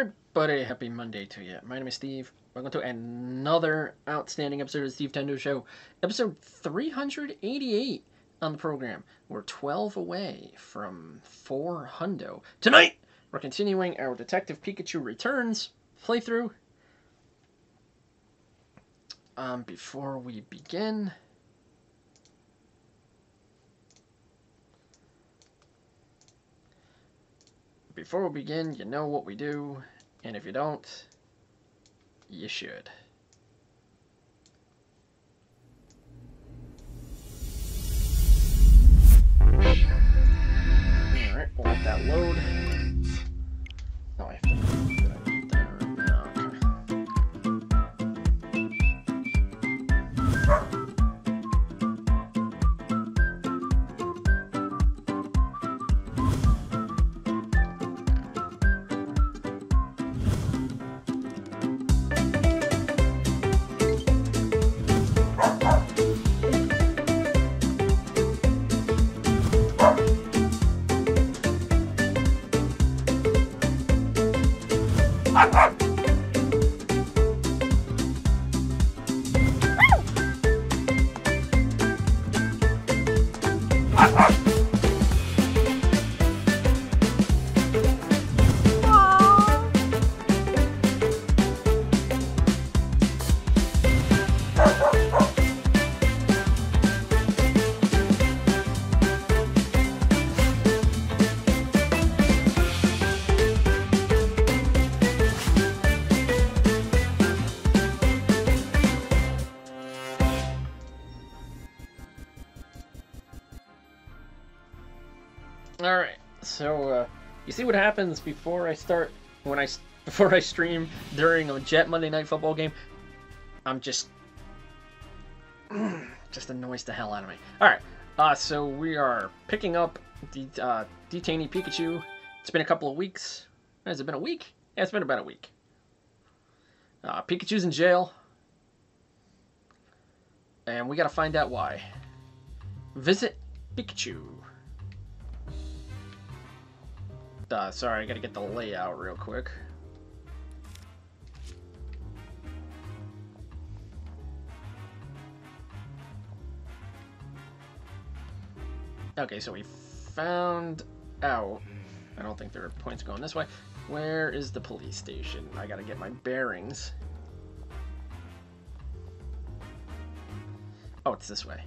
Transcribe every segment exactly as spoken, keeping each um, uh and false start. everybody, happy Monday to you. My name is Steve. Welcome to another outstanding episode of the Steve Tendo Show. Episode three hundred eighty-eight on the program. We're twelve away from four hundo. Tonight, we're continuing our Detective Pikachu Returns playthrough. Um, before we begin... Before we begin, you know what we do, and if you don't, you should. Alright, we'll let that load. No, I have to... So uh, you see what happens before I start when I before I stream during a Jet Monday Night Football game. I'm just just annoys the hell out of me. All right, uh, so we are picking up the det uh, detainee Pikachu. It's been a couple of weeks. Has it been a week? Yeah, it's been about a week. Uh, Pikachu's in jail, and we got to find out why. Visit Pikachu. Uh, sorry, I gotta get the layout real quick. Okay, so we found out. I don't think there are points going this way. Where is the police station? I gotta get my bearings. Oh, it's this way.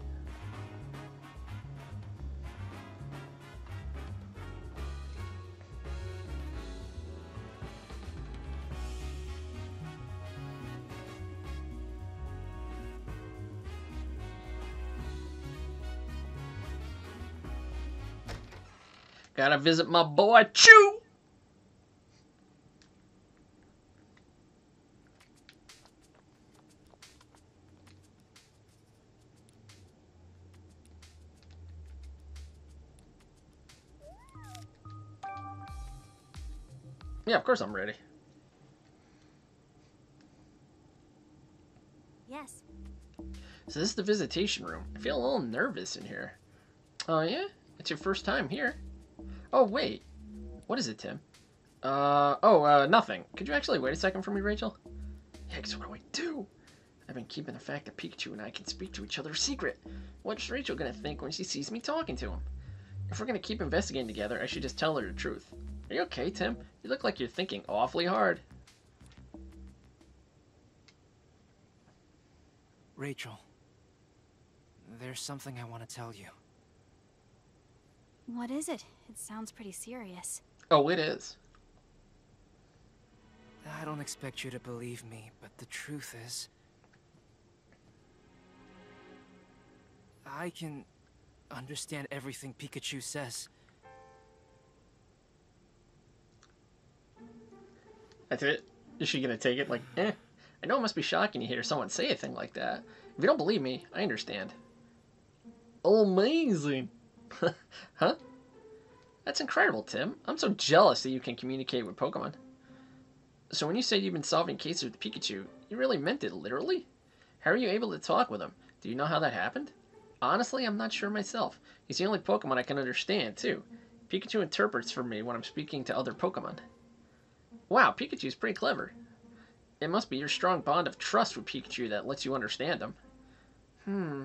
Gotta visit my boy, Chew! Yeah, of course I'm ready. Yes. So this is the visitation room. I feel a little nervous in here. Oh yeah? It's your first time here. Oh, wait. What is it, Tim? Uh, oh, uh, nothing. Could you actually wait a second for me, Rachel? Yeah, because what do I do? I've been keeping the fact that Pikachu and I can speak to each other a secret. What's Rachel going to think when she sees me talking to him? If we're going to keep investigating together, I should just tell her the truth. Are you okay, Tim? You look like you're thinking awfully hard. Rachel, there's something I want to tell you. What is it? It sounds pretty serious. Oh, it is. I don't expect you to believe me, but the truth is... I can understand everything Pikachu says. That's it? Is she gonna take it like, eh? I know it must be shocking to hear someone say a thing like that. If you don't believe me, I understand. Amazing! Huh? That's incredible, Tim. I'm so jealous that you can communicate with Pokemon. So when you said you've been solving cases with Pikachu, you really meant it, literally? How are you able to talk with him? Do you know how that happened? Honestly, I'm not sure myself. He's the only Pokemon I can understand, too. Pikachu interprets for me when I'm speaking to other Pokemon. Wow, Pikachu's pretty clever. It must be your strong bond of trust with Pikachu that lets you understand him. Hmm,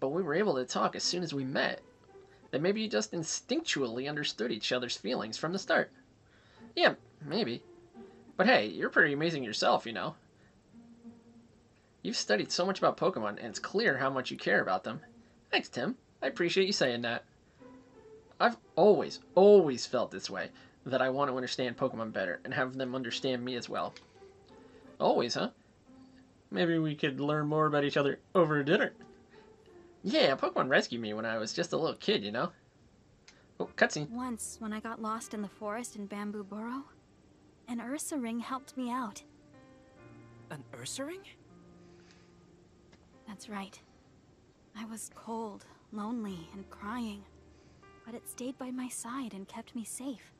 but we were able to talk as soon as we met. Then maybe you just instinctually understood each other's feelings from the start. Yeah, maybe. But hey, you're pretty amazing yourself, you know. You've studied so much about Pokemon, and it's clear how much you care about them. Thanks, Tim. I appreciate you saying that. I've always, always felt this way, that I want to understand Pokemon better and have them understand me as well. Always, huh? Maybe we could learn more about each other over dinner. Yeah, Pokemon rescued me when I was just a little kid, you know? Oh, cutscene. Once, when I got lost in the forest in Bamboo Burrow, an Ursaring helped me out. An Ursaring? That's right. I was cold, lonely, and crying, but it stayed by my side and kept me safe.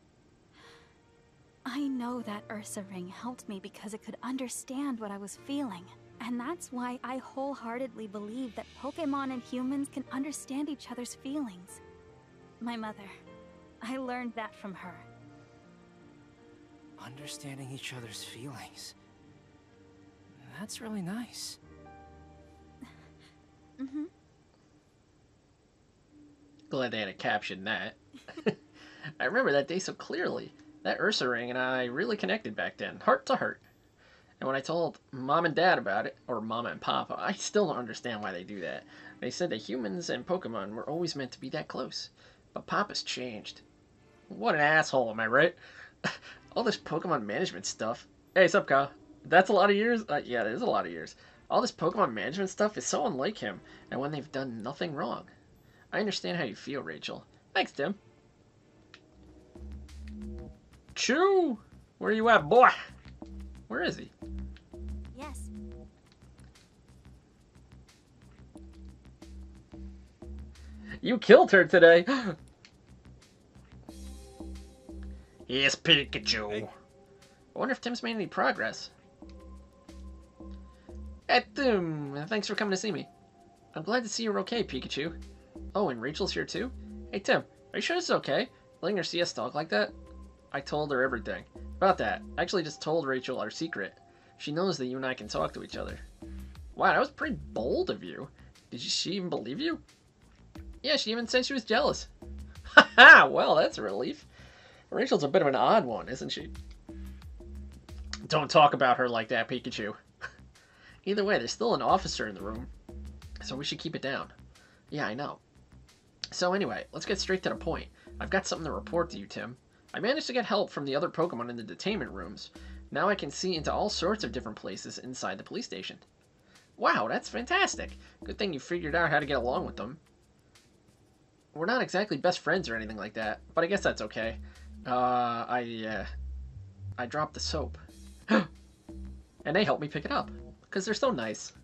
I know that Ursaring helped me because it could understand what I was feeling. And that's why I wholeheartedly believe that Pokemon and humans can understand each other's feelings. My mother. I learned that from her. Understanding each other's feelings. That's really nice. Mm-hmm. Glad they had a caption that. I remember that day so clearly. That Ursaring and I really connected back then, heart to heart. And when I told Mom and Dad about it, or Mama and Papa, I still don't understand why they do that. They said that humans and Pokemon were always meant to be that close. But Papa's changed. What an asshole, am I right? All this Pokemon management stuff. Hey, sup, Kyle? That's a lot of years? Uh, yeah, it is a lot of years. All this Pokemon management stuff is so unlike him, and when they've done nothing wrong. I understand how you feel, Rachel. Thanks, Tim. Choo! Where you at, boy? Where is he? Yes. You killed her today. Yes, Pikachu. Hey. I wonder if Tim's made any progress. Hey, Tim. Thanks for coming to see me. I'm glad to see you're okay, Pikachu. Oh, and Rachel's here too? Hey, Tim. Are you sure it's okay? Letting her see us talk like that? I told her everything about that. I actually just told Rachel our secret. She knows that you and I can talk to each other. Wow, that was pretty bold of you. Did she even believe you? Yeah, she even said she was jealous. Haha, well, that's a relief. Rachel's a bit of an odd one, isn't she? Don't talk about her like that, Pikachu. Either way, there's still an officer in the room, so we should keep it down. Yeah, I know. So anyway, let's get straight to the point. I've got something to report to you, Tim. I managed to get help from the other Pokemon in the detainment rooms. Now I can see into all sorts of different places inside the police station. Wow, that's fantastic. Good thing you figured out how to get along with them. We're not exactly best friends or anything like that, but I guess that's okay. Uh, I, uh, I dropped the soap. And they helped me pick it up, because they're so nice.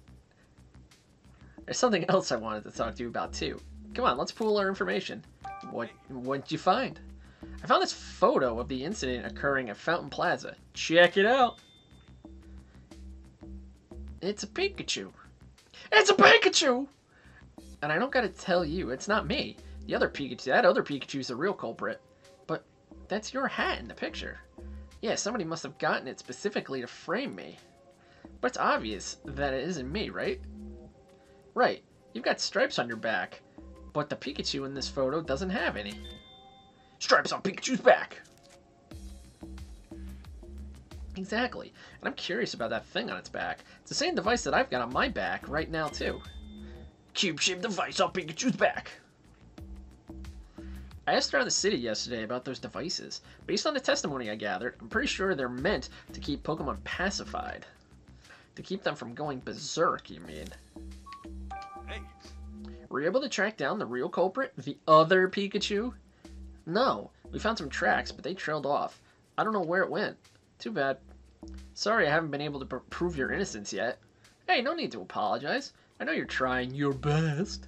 There's something else I wanted to talk to you about, too. Come on, let's pool our information. What, what'd you find? I found this photo of the incident occurring at Fountain Plaza. Check it out. It's a Pikachu. It's a Pikachu! And I don't gotta tell you, it's not me. The other Pikachu, that other Pikachu's the real culprit. But that's your hat in the picture. Yeah, somebody must have gotten it specifically to frame me. But it's obvious that it isn't me, right? Right, you've got stripes on your back, but the Pikachu in this photo doesn't have any. Stripes on Pikachu's back! Exactly. And I'm curious about that thing on its back. It's the same device that I've got on my back right now, too. Cube-shaped device on Pikachu's back! I asked around the city yesterday about those devices. Based on the testimony I gathered, I'm pretty sure they're meant to keep Pokemon pacified. To keep them from going berserk, you mean. Hey. Were you able to track down the real culprit? The other Pikachu? No, we found some tracks, but they trailed off. I don't know where it went. Too bad. Sorry I haven't been able to pr prove your innocence yet. Hey, no need to apologize. I know you're trying your best.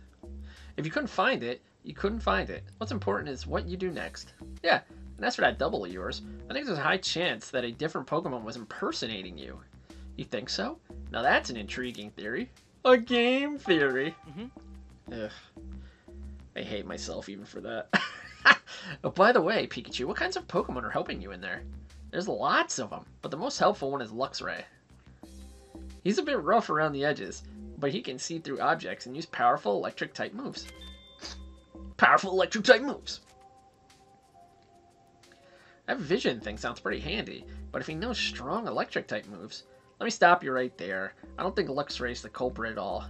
If you couldn't find it, you couldn't find it. What's important is what you do next. Yeah, and as for that double of yours, I think there's a high chance that a different Pokemon was impersonating you. You think so? Now that's an intriguing theory. A game theory. Mm-hmm. Ugh. I hate myself even for that. Oh, by the way, Pikachu, what kinds of Pokemon are helping you in there? There's lots of them, but the most helpful one is Luxray. He's a bit rough around the edges, but he can see through objects and use powerful electric-type moves. Powerful electric-type moves! That vision thing sounds pretty handy, but if he knows strong electric-type moves... Let me stop you right there. I don't think Luxray's the culprit at all.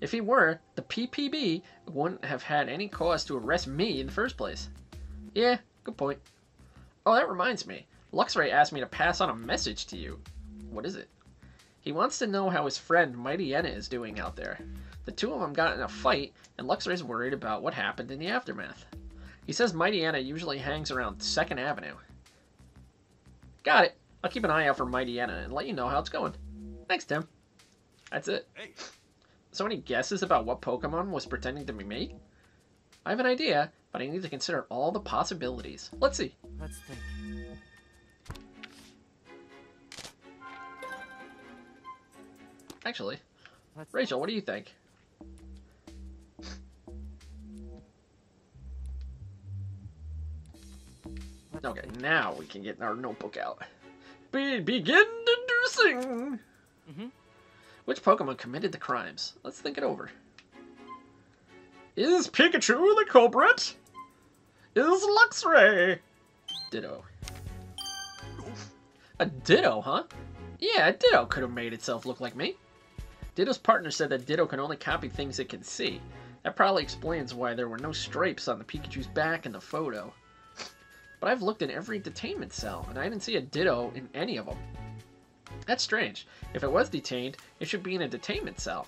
If he were, the P P B wouldn't have had any cause to arrest me in the first place. Yeah, good point. Oh, that reminds me. Luxray asked me to pass on a message to you. What is it? He wants to know how his friend Mightyena is doing out there. The two of them got in a fight, and Luxray's worried about what happened in the aftermath. He says Mightyena usually hangs around Second Avenue. Got it. I'll keep an eye out for Mightyena and let you know how it's going. Thanks, Tim. That's it. Hey. So any guesses about what Pokemon was pretending to be me? I have an idea, but I need to consider all the possibilities. Let's see. Let's think. Actually, Let's... Rachel, what do you think? Let's okay, think. Now we can get our notebook out. Be begin deducing. Mm-hmm. Which Pokemon committed the crimes? Let's think it over. Is Pikachu the culprit? Is Luxray? Ditto. A Ditto, huh? Yeah, a Ditto could have made itself look like me. Ditto's partner said that Ditto can only copy things it can see. That probably explains why there were no stripes on the Pikachu's back in the photo. But I've looked in every detainment cell, and I didn't see a Ditto in any of them. That's strange. If it was detained, it should be in a detainment cell.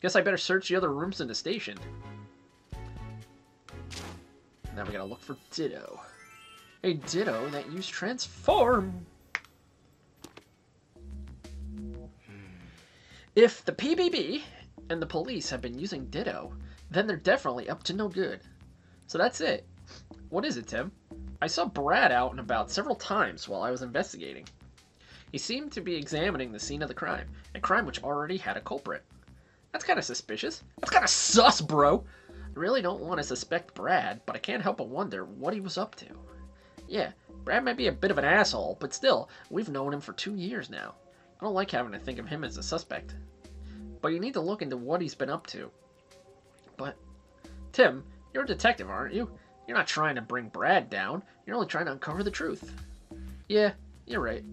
Guess I better search the other rooms in the station. Now we gotta look for Ditto. A Ditto that used Transform! If the P B B and the police have been using Ditto, then they're definitely up to no good. So that's it. What is it, Tim? I saw Brad out and about several times while I was investigating. He seemed to be examining the scene of the crime, a crime which already had a culprit. That's kind of suspicious. That's kind of sus, bro. I really don't want to suspect Brad, but I can't help but wonder what he was up to. Yeah, Brad might be a bit of an asshole, but still, we've known him for two years now. I don't like having to think of him as a suspect. But you need to look into what he's been up to. But, Tim, you're a detective, aren't you? You're not trying to bring Brad down. You're only trying to uncover the truth. Yeah, you're right.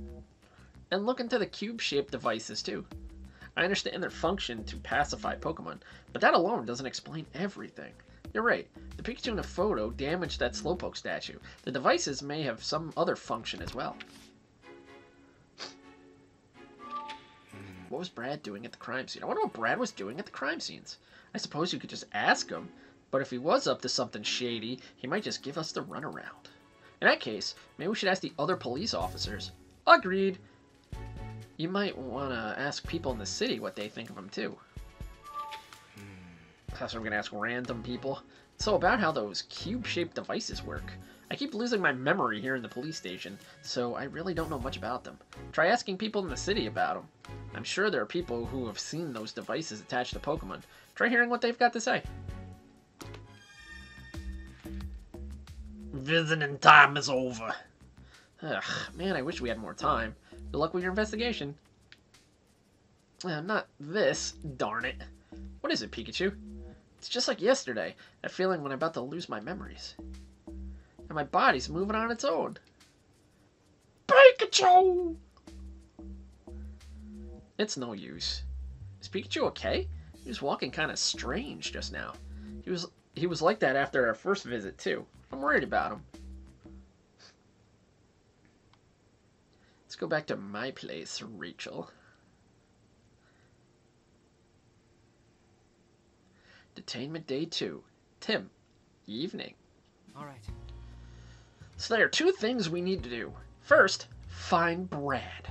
And look into the cube-shaped devices, too. I understand their function to pacify Pokemon, but that alone doesn't explain everything. You're right. The Pikachu in the photo damaged that Slowpoke statue. The devices may have some other function as well. What was Brad doing at the crime scene? I wonder what Brad was doing at the crime scenes. I suppose you could just ask him. But if he was up to something shady, he might just give us the runaround. In that case, maybe we should ask the other police officers. Agreed. You might want to ask people in the city what they think of him, too. That's what I'm going to ask random people. So about how those cube-shaped devices work. I keep losing my memory here in the police station, so I really don't know much about them. Try asking people in the city about them. I'm sure there are people who have seen those devices attached to Pokemon. Try hearing what they've got to say. Visiting time is over. Ugh, man, I wish we had more time. Good luck with your investigation. Uh, not this, darn it. What is it, Pikachu? It's just like yesterday, that feeling when I'm about to lose my memories. And my body's moving on its own. Pikachu! It's no use. Is Pikachu okay? He was walking kind of strange just now. He was, he was like that after our first visit, too. I'm worried about him. Let's go back to my place, Rachel. Detainment day two. Tim, evening. All right. So there are two things we need to do. First, find Brad.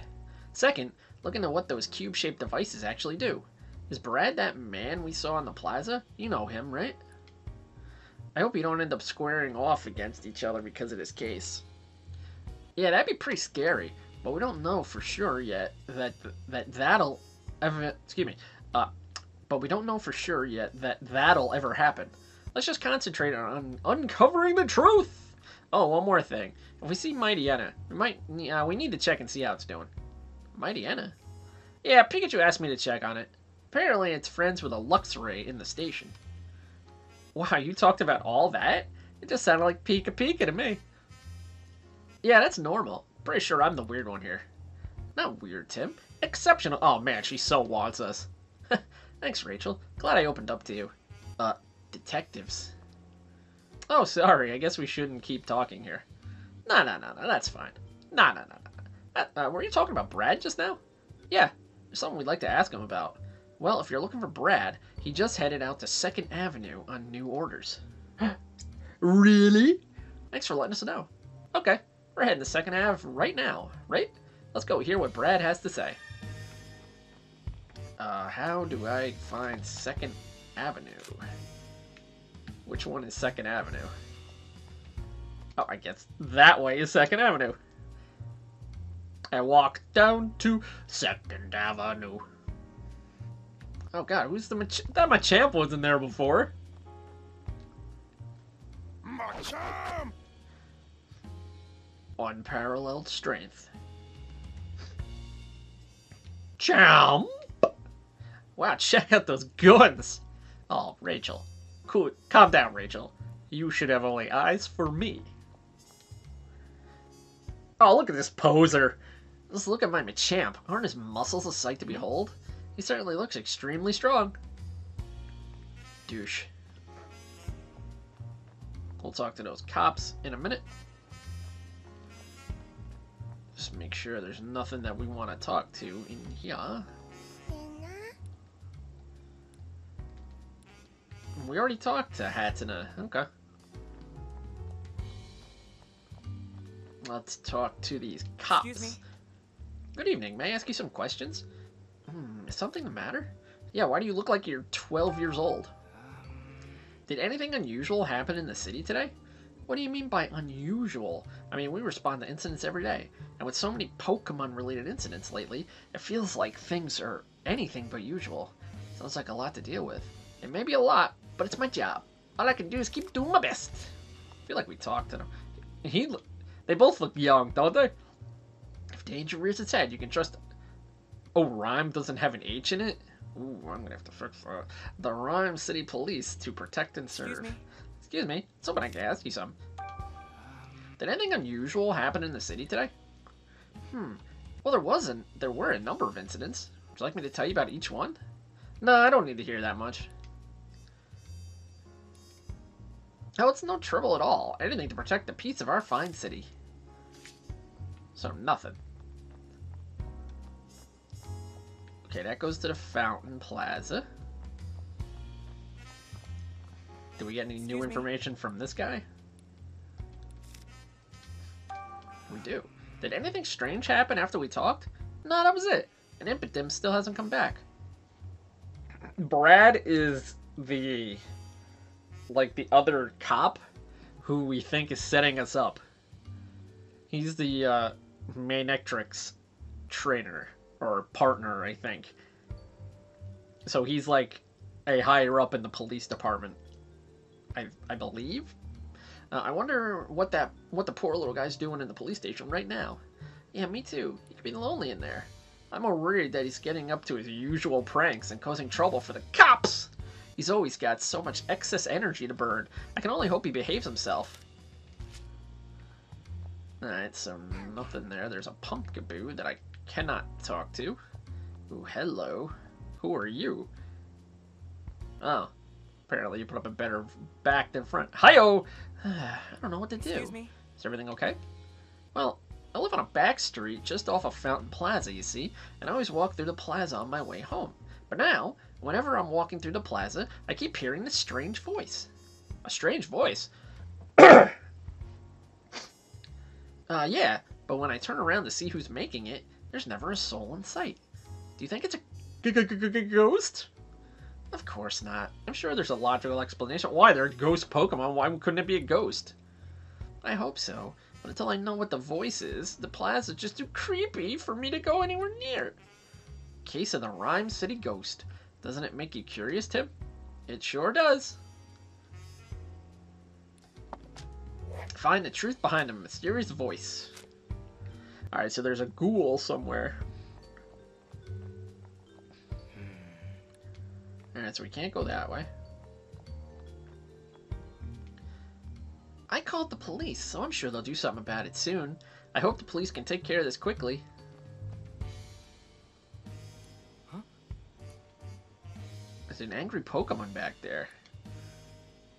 Second, look into what those cube-shaped devices actually do. Is Brad that man we saw on the plaza? You know him, right? I hope you don't end up squaring off against each other because of this case. Yeah, that'd be pretty scary, but we don't know for sure yet that that that'll ever. Excuse me. Uh, but we don't know for sure yet that that'll ever happen. Let's just concentrate on uncovering the truth. Oh, one more thing. If we see Mightyena, we might uh, we need to check and see how it's doing. Mightyena? Yeah, Pikachu asked me to check on it. Apparently, it's friends with a Luxray in the station. Wow, you talked about all that? It just sounded like Pika Pika to me. Yeah, that's normal. Pretty sure I'm the weird one here. Not weird, Tim. Exceptional. Oh, man, she so wants us. Thanks, Rachel. Glad I opened up to you. Uh, detectives. Oh, sorry. I guess we shouldn't keep talking here. No, no, no, no. That's fine. No, no, no, no. Uh, were you talking about Brad just now? Yeah. There's something we'd like to ask him about. Well, if you're looking for Brad, he just headed out to Second Avenue on new orders. Really? Thanks for letting us know. Okay. We're heading to Second Ave right now, right? Let's go hear what Brad has to say. Uh, how do I find Second Avenue? Which one is Second Avenue? Oh, I guess that way is Second Avenue. I walk down to Second Avenue. Oh God, who's the Mach that Machamp wasn't there before? Machamp! Unparalleled strength. Champ! Wow, check out those guns! Oh, Rachel. Cool. Calm down, Rachel. You should have only eyes for me. Oh, look at this poser. Just look at my Machamp. Aren't his muscles a sight to behold? He certainly looks extremely strong. Douche. We'll talk to those cops in a minute. Just make sure there's nothing that we want to talk to in here. We already talked to Hatsuna. Okay. Let's talk to these cops. Excuse me. Good evening. May I ask you some questions? Hmm, is something the matter? Yeah, why do you look like you're twelve years old? Did anything unusual happen in the city today? What do you mean by unusual? I mean, we respond to incidents every day. And with so many Pokemon-related incidents lately, it feels like things are anything but usual. Sounds like a lot to deal with. It may be a lot, but it's my job. All I can do is keep doing my best. I feel like we talked to them. He, he, they both look young, don't they? If danger rears its head, you can trust... Oh, Rhyme doesn't have an H in it? Ooh, I'm gonna have to fix that. The Rhyme City Police to protect and serve. Excuse me? Excuse me. Someone I can ask you something. Did anything unusual happen in the city today? Hmm. Well, there wasn't. There were a number of incidents. Would you like me to tell you about each one? No, I don't need to hear that much. Oh, it's no trouble at all. Anything to protect the peace of our fine city. So, nothing. Okay, that goes to the Fountain Plaza. Did we get any Excuse new information me? from this guy? We do. Did anything strange happen after we talked? No, that was it. And Impidimp still hasn't come back. Brad is the... like the other cop who we think is setting us up. He's the uh, Manectrix trainer or partner, I think. So he's like a higher up in the police department, I, I believe. Uh, I wonder what that what the poor little guy's doing in the police station right now. Yeah, me too. He could be lonely in there. I'm more worried that he's getting up to his usual pranks and causing trouble for the cops. He's always got so much excess energy to burn. I can only hope he behaves himself. Alright, so nothing there. There's a Pumpkaboo that I cannot talk to. Ooh, hello. Who are you? Oh. Apparently you put up a better back than front. Hi-yo! I don't know what to do. Excuse me? Is everything okay? Well, I live on a back street just off of Fountain Plaza, you see, and I always walk through the plaza on my way home. But now... whenever I'm walking through the plaza, I keep hearing this strange voice. A strange voice? uh, yeah, but when I turn around to see who's making it, there's never a soul in sight. Do you think it's a g-g-g-g-ghost? Of course not. I'm sure there's a logical explanation. Why? They're ghost Pokemon. Why couldn't it be a ghost? I hope so. But until I know what the voice is, the plaza's just too creepy for me to go anywhere near. Case of the Rhyme City Ghost. Doesn't it make you curious, Tim? It sure does. find the truth behind a mysterious voice. Alright, so there's a ghoul somewhere. Alright, so we can't go that way. I called the police, so I'm sure they'll do something about it soon. I hope the police can take care of this quickly. Huh? There's an angry Pokemon back there.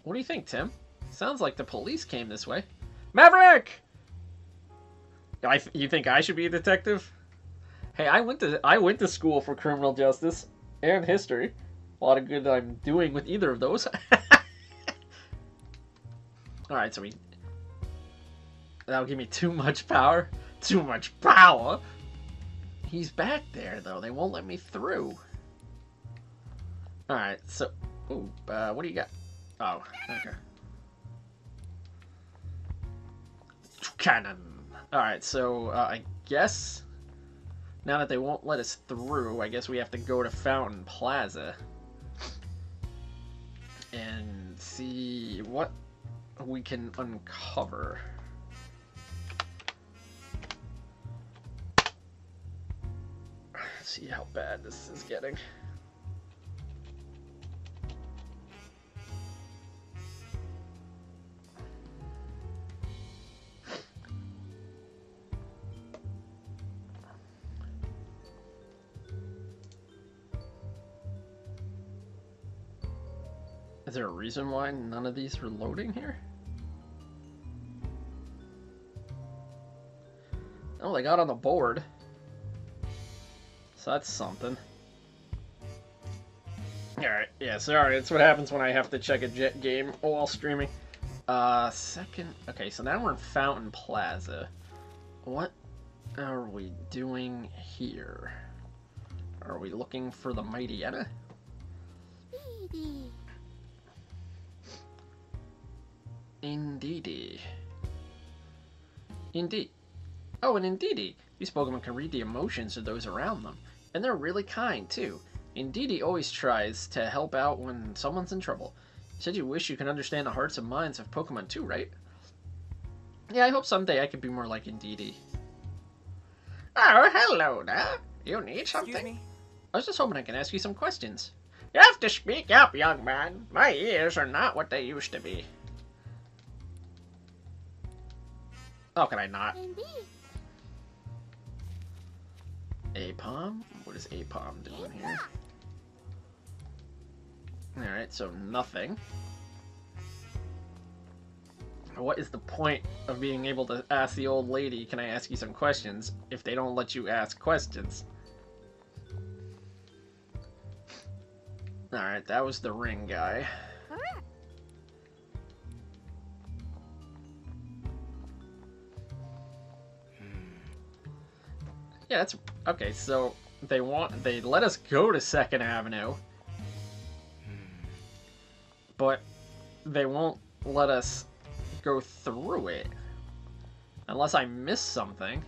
What do you think, Tim? Sounds like the police came this way. Maverick! I th- you think I should be a detective? Hey, I went to I went to school for criminal justice and history. A lot of good I'm doing with either of those. Alright, so we... That'll give me too much power. Too much power! He's back there, though. They won't let me through. Alright, so... Ooh, uh, what do you got? Oh, okay. Cannon! Alright, so, uh, I guess... Now that they won't let us through, I guess we have to go to Fountain Plaza. And see what... we can uncover. Let's see how bad this is getting. Is there a reason why none of these are loading here? Oh, they got on the board. So that's something. Alright, yeah, sorry, that's what happens when I have to check a jet game while streaming. Uh, second... Okay, so now we're in Fountain Plaza. What are we doing here? Are we looking for the Mightyena? Indeedee. Indeed. Oh, and Indeedee. These Pokemon can read the emotions of those around them. And they're really kind, too. Indeedee always tries to help out when someone's in trouble. You said you wish you could understand the hearts and minds of Pokemon, too, right? Yeah, I hope someday I could be more like Indeedee. Oh, hello there. You need something? Excuse me? I was just hoping I can ask you some questions. You have to speak up, young man. My ears are not what they used to be. How can I not? Aipom? What is Aipom doing here? Alright, so nothing. What is the point of being able to ask the old lady, can I ask you some questions, if they don't let you ask questions? Alright, that was the ring guy. Yeah, that's... Okay, so they want... They let us go to Second Avenue. But they won't let us go through it. Unless I miss something.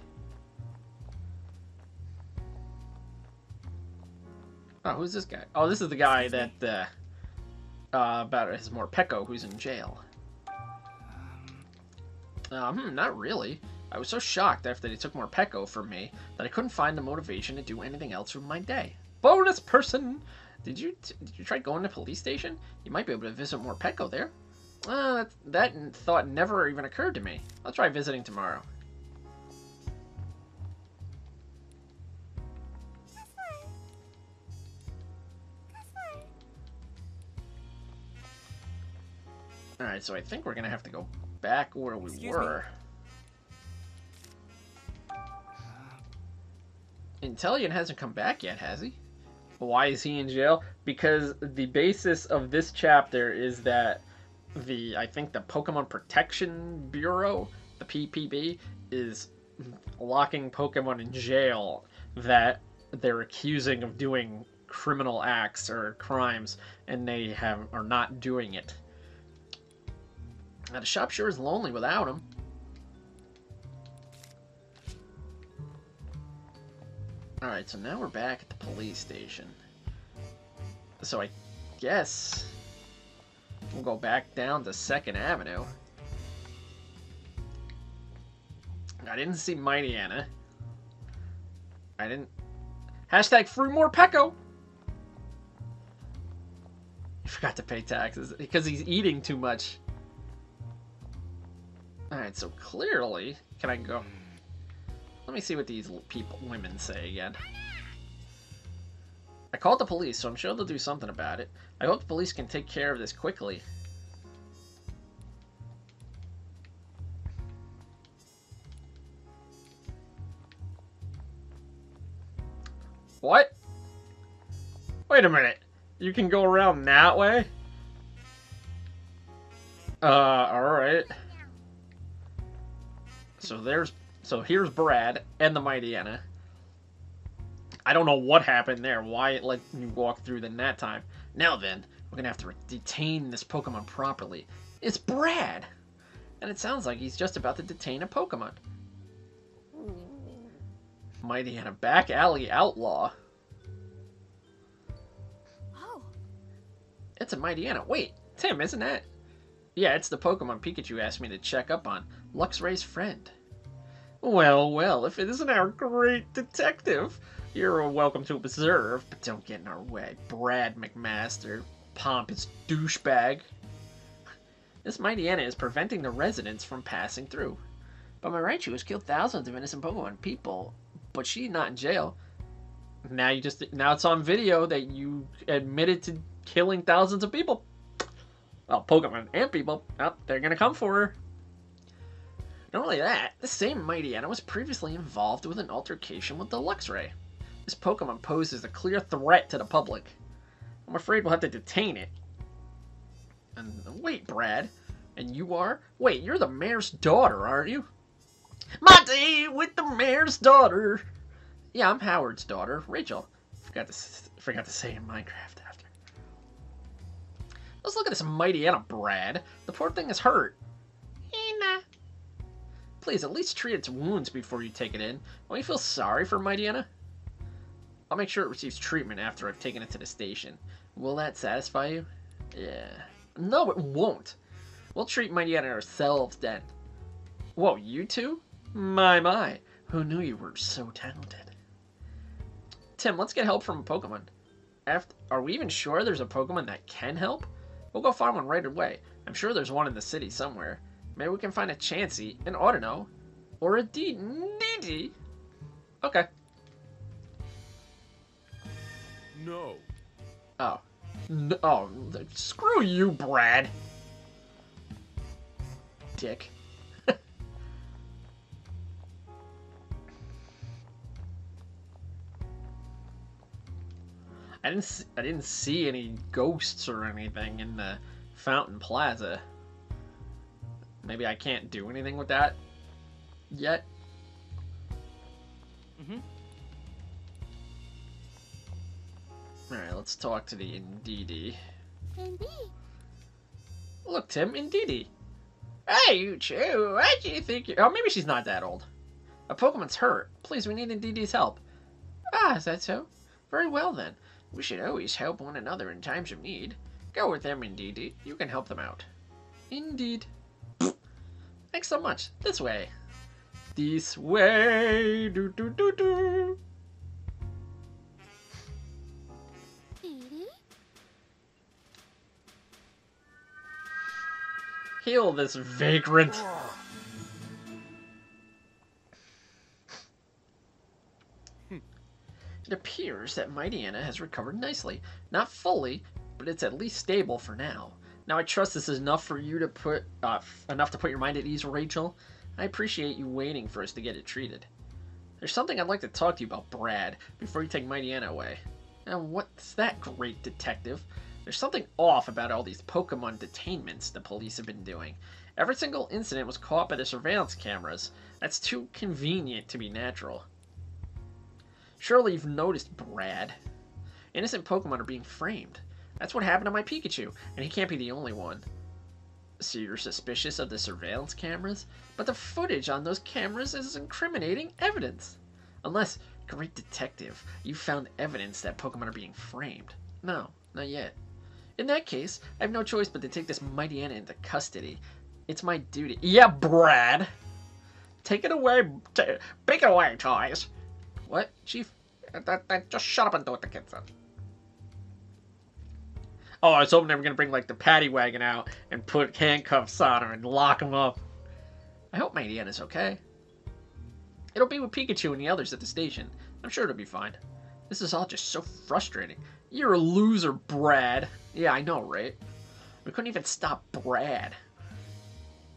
Oh, who's this guy? Oh, this is the guy that... Uh, uh, about his Morpeko, who's in jail. Um, hmm, not really. I was so shocked after they took Morpeko from me that I couldn't find the motivation to do anything else with my day. Bonus person! Did you t did you try going to the police station? You might be able to visit Morpeko there. Uh, that, that thought never even occurred to me. I'll try visiting tomorrow. Alright, so I think we're going to have to go back where we Excuse were. Me. Intellion hasn't come back yet, has he? Why is he in jail? Because the basis of this chapter is that the, I think the Pokemon Protection Bureau, the P P B, is locking Pokemon in jail that they're accusing of doing criminal acts or crimes, and they have are not doing it. Now the shop sure is lonely without him. Alright, so now we're back at the police station. So I guess we'll go back down to Second Avenue. I didn't see Mightyena. I didn't... Hashtag free Morpeko! He forgot to pay taxes because he's eating too much. Alright, so clearly... Can I go... Let me see what these people, women say again. I called the police, so I'm sure they'll do something about it. I hope the police can take care of this quickly. What? Wait a minute. You can go around that way? Uh, alright. So there's... So here's Brad and the Mightyena. I don't know what happened there, why it let you walk through than that time. Now then, we're going to have to detain this Pokemon properly. It's Brad! And it sounds like he's just about to detain a Pokemon. Mightyena, back alley outlaw. Oh. It's a Mightyena. Wait, Tim, isn't that? Yeah, it's the Pokemon Pikachu asked me to check up on. Luxray's friend. Well, well, if it isn't our great detective, you're welcome to observe, but don't get in our way. Brad McMaster, pompous douchebag. This Mightyena is preventing the residents from passing through. But my Raichu has killed thousands of innocent Pokemon people, but she's not in jail. Now you just now it's on video that you admitted to killing thousands of people. Well, Pokemon and people. Oh, they're gonna come for her. Not only that, the same Mightyena was previously involved with an altercation with the Luxray. This Pokemon poses a clear threat to the public. I'm afraid we'll have to detain it. And wait, Brad. And you are? Wait, you're the mayor's daughter, aren't you? My day with the mayor's daughter. Yeah, I'm Howard's daughter, Rachel. Forgot to, forgot to say in Minecraft after. Let's look at this Mightyena, Brad. The poor thing is hurt. Ena. Please, at least treat its wounds before you take it in. Don't you feel sorry for Mightyena? I'll make sure it receives treatment after I've taken it to the station. Will that satisfy you? Yeah. No, it won't. We'll treat Mightyena ourselves then. Whoa, you two? My, my. Who knew you were so talented? Tim, let's get help from a Pokemon. After, are we even sure there's a Pokemon that can help? We'll go find one right away. I'm sure there's one in the city somewhere. Maybe we can find a Chansey, an Audino, or a Indeedee. Okay. No. Oh. No, oh. Screw you, Brad. Dick. I didn't. See, I didn't see any ghosts or anything in the Fountain Plaza. Maybe I can't do anything with that yet. Mm-hmm. Alright, let's talk to the Indeedee. Indeed. Look, Tim, Indeedee. Hey, you two, why do you think you... Oh, maybe she's not that old. A Pokemon's hurt. Please, we need Indeedee's help. Ah, is that so? Very well, then. We should always help one another in times of need. Go with them, Indeedee. You can help them out. Indeed. Thanks so much. This way. This way. Do, do, do, do. Mm-hmm. Heal this vagrant. Hmm. It appears that Mightyena has recovered nicely. Not fully, but it's at least stable for now. Now I trust this is enough for you to put uh, enough to put your mind at ease, Rachel. I appreciate you waiting for us to get it treated. There's something I'd like to talk to you about, Brad, before you take Mightyena away. Now what's that, great detective? There's something off about all these Pokemon detainments the police have been doing. Every single incident was caught by the surveillance cameras. That's too convenient to be natural. Surely you've noticed, Brad. Innocent Pokemon are being framed. That's what happened to my Pikachu, and he can't be the only one. So you're suspicious of the surveillance cameras? But the footage on those cameras is incriminating evidence. Unless, great detective, you found evidence that Pokemon are being framed. No, not yet. In that case, I have no choice but to take this Mightyena into custody. It's my duty. Yeah, Brad! Take it away. Take, take it away, toys. What, Chief? That, that, just shut up and do what the kid said. Oh, I was hoping they were going to bring, like, the paddy wagon out and put handcuffs on her and lock him up. I hope Mightyena okay. It'll be with Pikachu and the others at the station. I'm sure it'll be fine. This is all just so frustrating. You're a loser, Brad. Yeah, I know, right? We couldn't even stop Brad.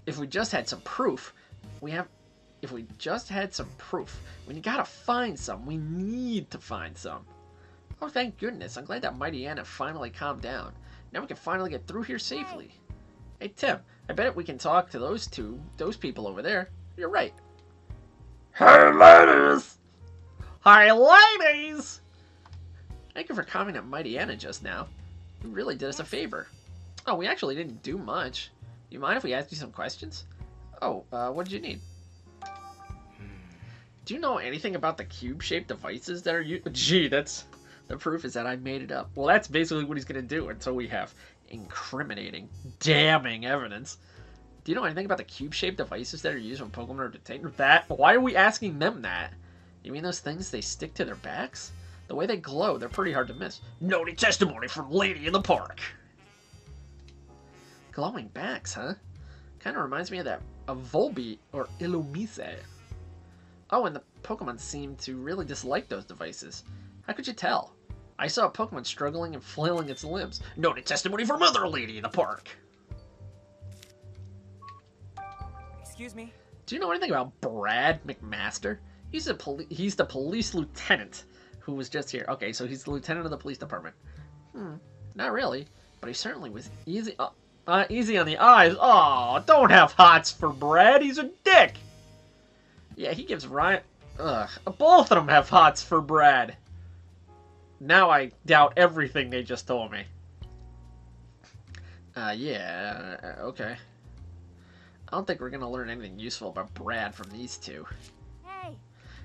If we just had some proof, we have... If we just had some proof. When you gotta find some, we need to find some. Oh, thank goodness. I'm glad that Mightyena finally calmed down. Now we can finally get through here safely. Hey, Tim, I bet we can talk to those two, those people over there. You're right. Hey, ladies! Hi, ladies! Thank you for coming at Mightyena just now. You really did us a favor. Oh, we actually didn't do much. You mind if we ask you some questions? Oh, uh, what did you need? Do you know anything about the cube-shaped devices that are used? Gee, that's... The proof is that I made it up. Well, that's basically what he's going to do until we have incriminating, damning evidence. Do you know anything about the cube-shaped devices that are used when Pokemon are detained? That? Why are we asking them that? You mean those things they stick to their backs? The way they glow, they're pretty hard to miss. Noted testimony from Lady in the Park. Glowing backs, huh? Kind of reminds me of that of Volbeat or Illumise. Oh, and the Pokemon seem to really dislike those devices. How could you tell? I saw a Pokemon struggling and flailing its limbs. Noted testimony from other Lady in the Park. Excuse me. Do you know anything about Brad McMaster? He's a poli he's the police lieutenant who was just here. Okay, so he's the lieutenant of the police department. Hmm, not really, but he certainly was easy uh, uh, easy on the eyes. Oh, don't have hots for Brad. He's a dick. Yeah, he gives Ryan. Ugh, both of them have hots for Brad. Now I doubt everything they just told me. Uh, yeah, uh, okay. I don't think we're going to learn anything useful about Brad from these two. Hey!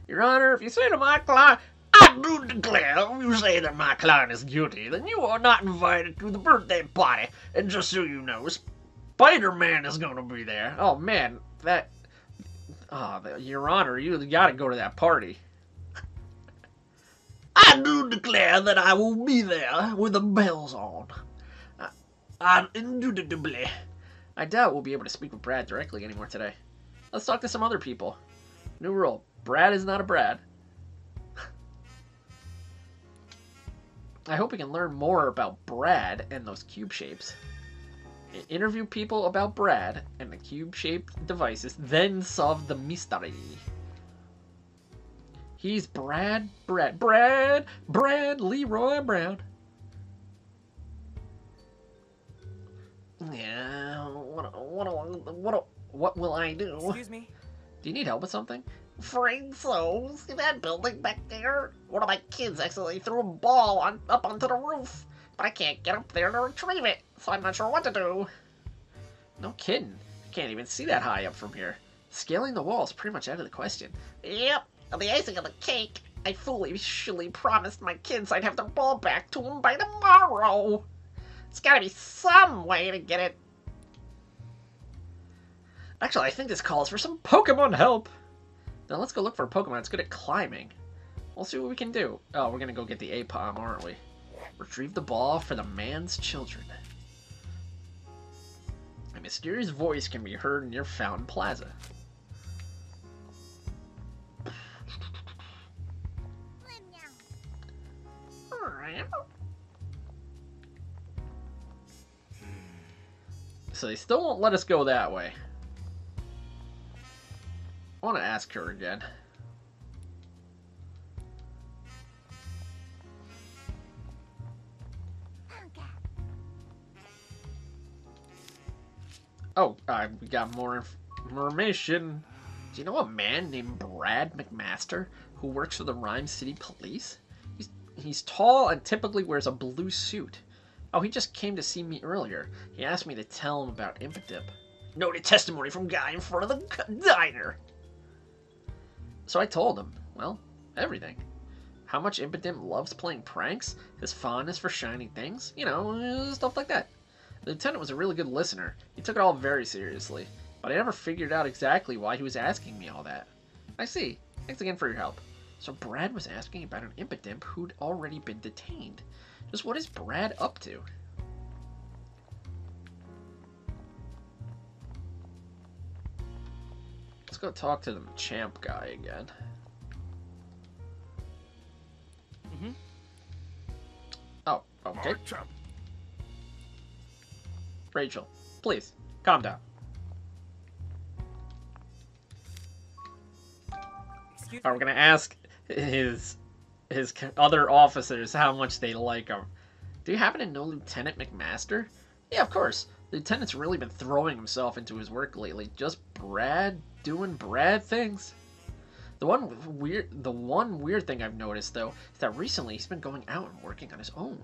Your Honor, if you say to my client, I do declare, if you say that my client is guilty, then you are not invited to the birthday party. And just so you know, Spider-Man is going to be there. Oh, man, that... Oh, Your Honor, you got to go to that party. I do declare that I will be there with the bells on. I, I indubitably. I doubt we'll be able to speak with Brad directly anymore today. Let's talk to some other people. New rule. Brad is not a Brad. I hope we can learn more about Brad and those cube shapes. Interview people about Brad and the cube-shaped devices, then solve the mystery. He's Brad, Brad, Brad, Brad, Leroy Brown. Yeah, what, what, what, what will I do? Excuse me? Do you need help with something? Afraid so. See that building back there? One of my kids accidentally threw a ball on, up onto the roof. But I can't get up there to retrieve it, so I'm not sure what to do. No kidding. I can't even see that high up from here. Scaling the wall is pretty much out of the question. Yep, and the icing on the cake. I foolishly promised my kids I'd have their ball back to them by tomorrow. It's gotta be some way to get it. Actually, I think this calls for some Pokemon help. Now let's go look for a Pokemon that's good at climbing. We'll see what we can do. Oh, we're gonna go get the Aipom, aren't we? Retrieve the ball for the man's children. A mysterious voice can be heard near Fountain Plaza. So they still won't let us go that way. I want to ask her again. Oh, uh, we got more information. Do you know a man named Brad McMaster who works for the Rhyme City Police? He's, he's tall and typically wears a blue suit. Oh, he just came to see me earlier. He asked me to tell him about Impidimp. Noted testimony from guy in front of the diner. So I told him, well, everything. How much Impidimp loves playing pranks, his fondness for shiny things, you know, stuff like that. The lieutenant was a really good listener. He took it all very seriously. but I never figured out exactly why he was asking me all that. I see. Thanks again for your help. So Brad was asking about an Impidimp who'd already been detained. Just what is Brad up to? Let's go talk to the Machamp guy again. Mm-hmm. Oh, okay. Machamp. Rachel, please, calm down. Excuse Are we gonna ask his his other officers how much they like him? Do you happen to know Lieutenant McMaster? Yeah, of course. Lieutenant's really been throwing himself into his work lately. Just Brad doing Brad things. The one weird, the one weird thing I've noticed though is that recently he's been going out and working on his own.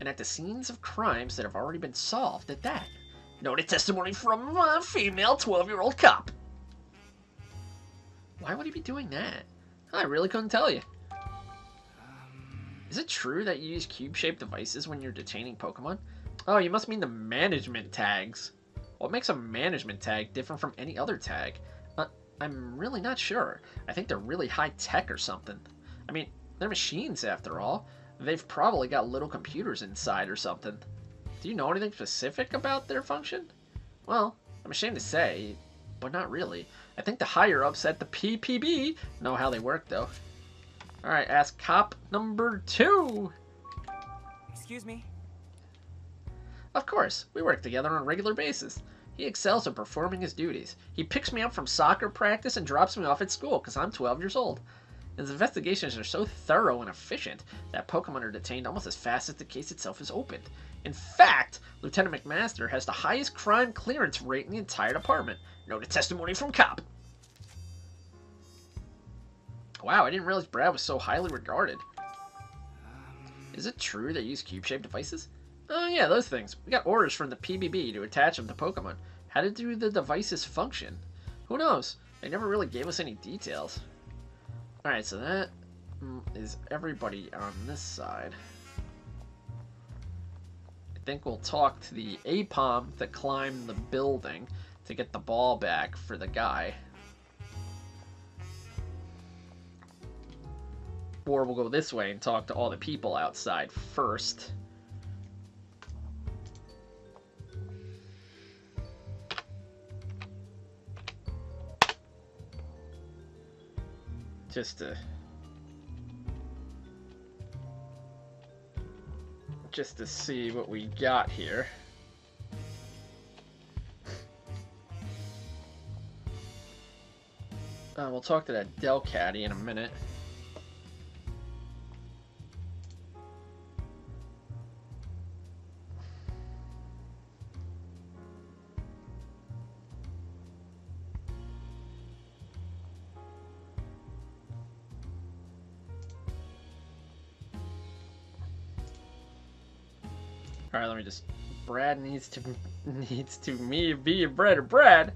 And at the scenes of crimes that have already been solved at that. Noted testimony from a female twelve-year-old cop. Why would he be doing that? I really couldn't tell you. Um, Is it true that you use cube-shaped devices when you're detaining Pokemon? Oh, you must mean the management tags. What makes a management tag different from any other tag? Uh, I'm really not sure. I think they're really high-tech or something. I mean, they're machines after all. They've probably got little computers inside or something. Do you know anything specific about their function? Well, I'm ashamed to say, but not really. I think the higher-ups at the P P B know how they work, though. Alright, ask cop number two. Excuse me? Of course. We work together on a regular basis. He excels at performing his duties. He picks me up from soccer practice and drops me off at school because I'm twelve years old. His investigations are so thorough and efficient that Pokemon are detained almost as fast as the case itself is opened. In fact, Lieutenant McMaster has the highest crime clearance rate in the entire department. Noted testimony from cop. Wow, I didn't realize Brad was so highly regarded. Is it true they use cube-shaped devices? Oh yeah, those things. We got orders from the P B B to attach them to Pokemon. How did do the devices function? Who knows? They never really gave us any details. Alright, so that is everybody on this side. I think we'll talk to the Aipom to climb the building to get the ball back for the guy. Or we'll go this way and talk to all the people outside first. Just to, just to see what we got here. Uh, we'll talk to that Del Caddy in a minute. Alright, let me just... Brad needs to... Needs to me be a bread or Brad.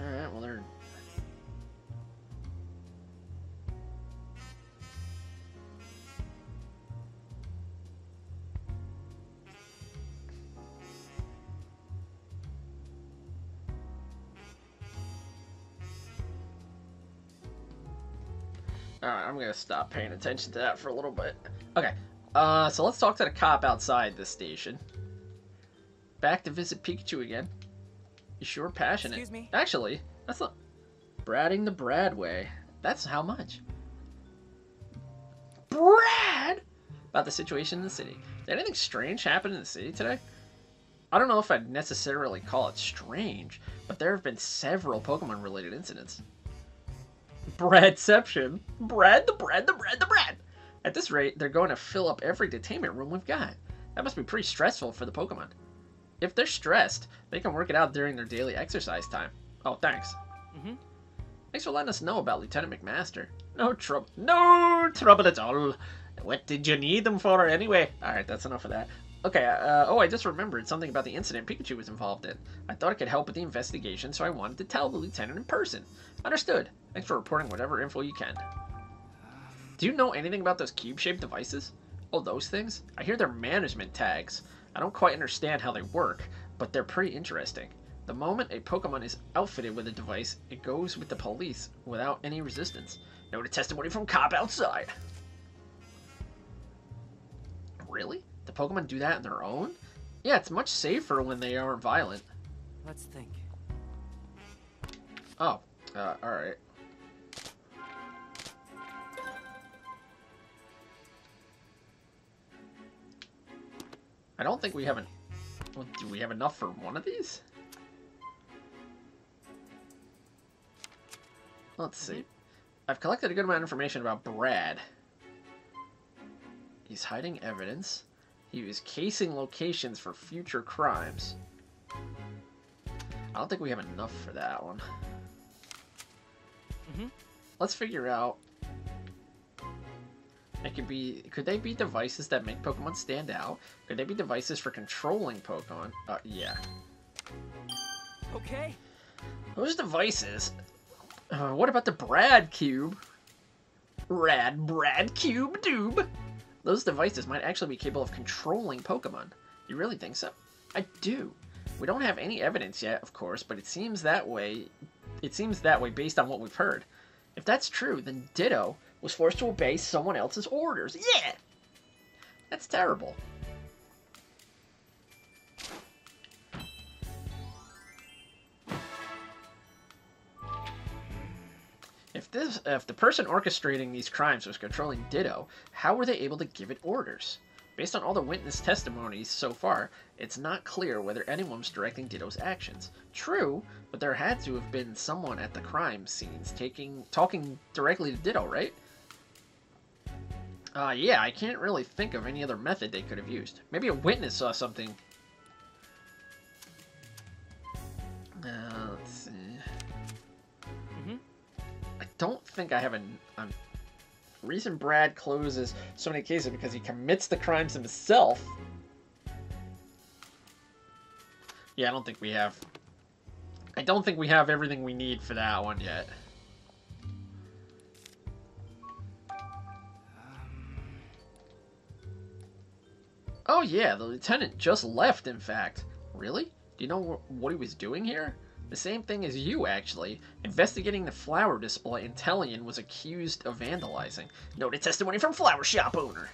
Alright, well they're... Alright, I'm going to stop paying attention to that for a little bit. Okay, uh, so let's talk to the cop outside this station. Back to visit Pikachu again. You sure passionate. Excuse me. Actually, that's not... Bradding the Brad way. That's how much. Brad! About the situation in the city. Did anything strange happen in the city today? I don't know if I'd necessarily call it strange, but there have been several Pokemon-related incidents. Bradception. Brad, the Brad, the Brad, the Brad. At this rate, they're going to fill up every detainment room we've got. That must be pretty stressful for the Pokemon. If they're stressed, they can work it out during their daily exercise time. Oh, thanks. Mm-hmm. Thanks for letting us know about Lieutenant McMaster. No trouble. No trouble at all. What did you need them for anyway? All right, that's enough of that. Okay, uh, oh, I just remembered something about the incident Pikachu was involved in. I thought it could help with the investigation, so I wanted to tell the lieutenant in person. Understood. Thanks for reporting whatever info you can. Do you know anything about those cube-shaped devices? Oh, those things? I hear they're management tags. I don't quite understand how they work, but they're pretty interesting. The moment a Pokemon is outfitted with a device, it goes with the police without any resistance. Note a testimony from cop outside. Really? The Pokemon do that on their own? Yeah, it's much safer when they aren't violent. Let's think. Oh, uh, alright. I don't think we have an... Well, do we have enough for one of these? Let's see. I've collected a good amount of information about Brad. He's hiding evidence. He was casing locations for future crimes. I don't think we have enough for that one. Mm-hmm. Let's figure out. It could be. Could they be devices that make Pokemon stand out? Could they be devices for controlling Pokemon? Uh, yeah. Okay. Those devices. Uh, what about the Brad Cube? Rad Brad Cube Doob. Those devices might actually be capable of controlling Pokemon. You really think so? I do. We don't have any evidence yet, of course, but it seems that way. It seems that way based on what we've heard. If that's true, then Ditto was forced to obey someone else's orders. Yeah! That's terrible. If this, if the person orchestrating these crimes was controlling Ditto, how were they able to give it orders? Based on all the witness testimonies so far, it's not clear whether anyone was directing Ditto's actions. True, but there had to have been someone at the crime scenes taking, talking directly to Ditto, right? Uh, yeah, I can't really think of any other method they could have used. Maybe a witness saw something. Uh, let's see. Don't think I have a um, reason Brad closes so many cases because he commits the crimes himself. Yeah, I don't think we have. I don't think we have everything we need for that one yet. Oh yeah, the lieutenant just left, in fact. Really? Do you know wh what he was doing here? The same thing as you, actually. Investigating the flower display Intellion was accused of vandalizing. Noted testimony from flower shop owner.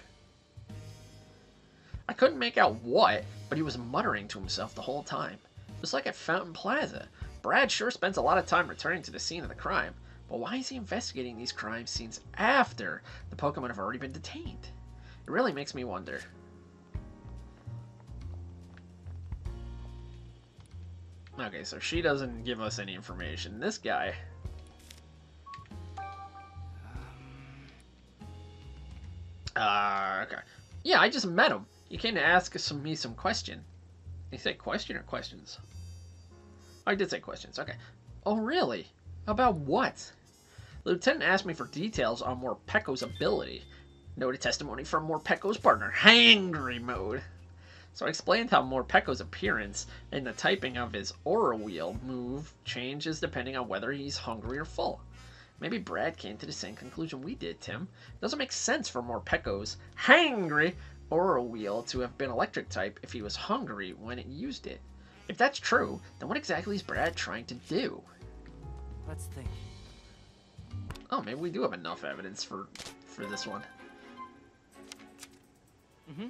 I couldn't make out what, but he was muttering to himself the whole time. Just like at Fountain Plaza. Brad sure spends a lot of time returning to the scene of the crime. But why is he investigating these crime scenes after the Pokemon have already been detained? It really makes me wonder. Okay, so she doesn't give us any information. This guy. Uh, okay. Yeah, I just met him. He came to ask some, me some question. He said question or questions? Oh, I did say questions. Okay. Oh, really? About what? The lieutenant asked me for details on Morpeko's ability. Noted testimony from Morpeko's partner. Hangry mode. So I explained how Morpeko's appearance and the typing of his aura wheel move changes depending on whether he's hungry or full. Maybe Brad came to the same conclusion we did, Tim. It doesn't make sense for Morpeko's hangry aura wheel to have been electric type if he was hungry when it used it. If that's true, then what exactly is Brad trying to do? Let's think. Oh, maybe we do have enough evidence for, for this one. Mm-hmm.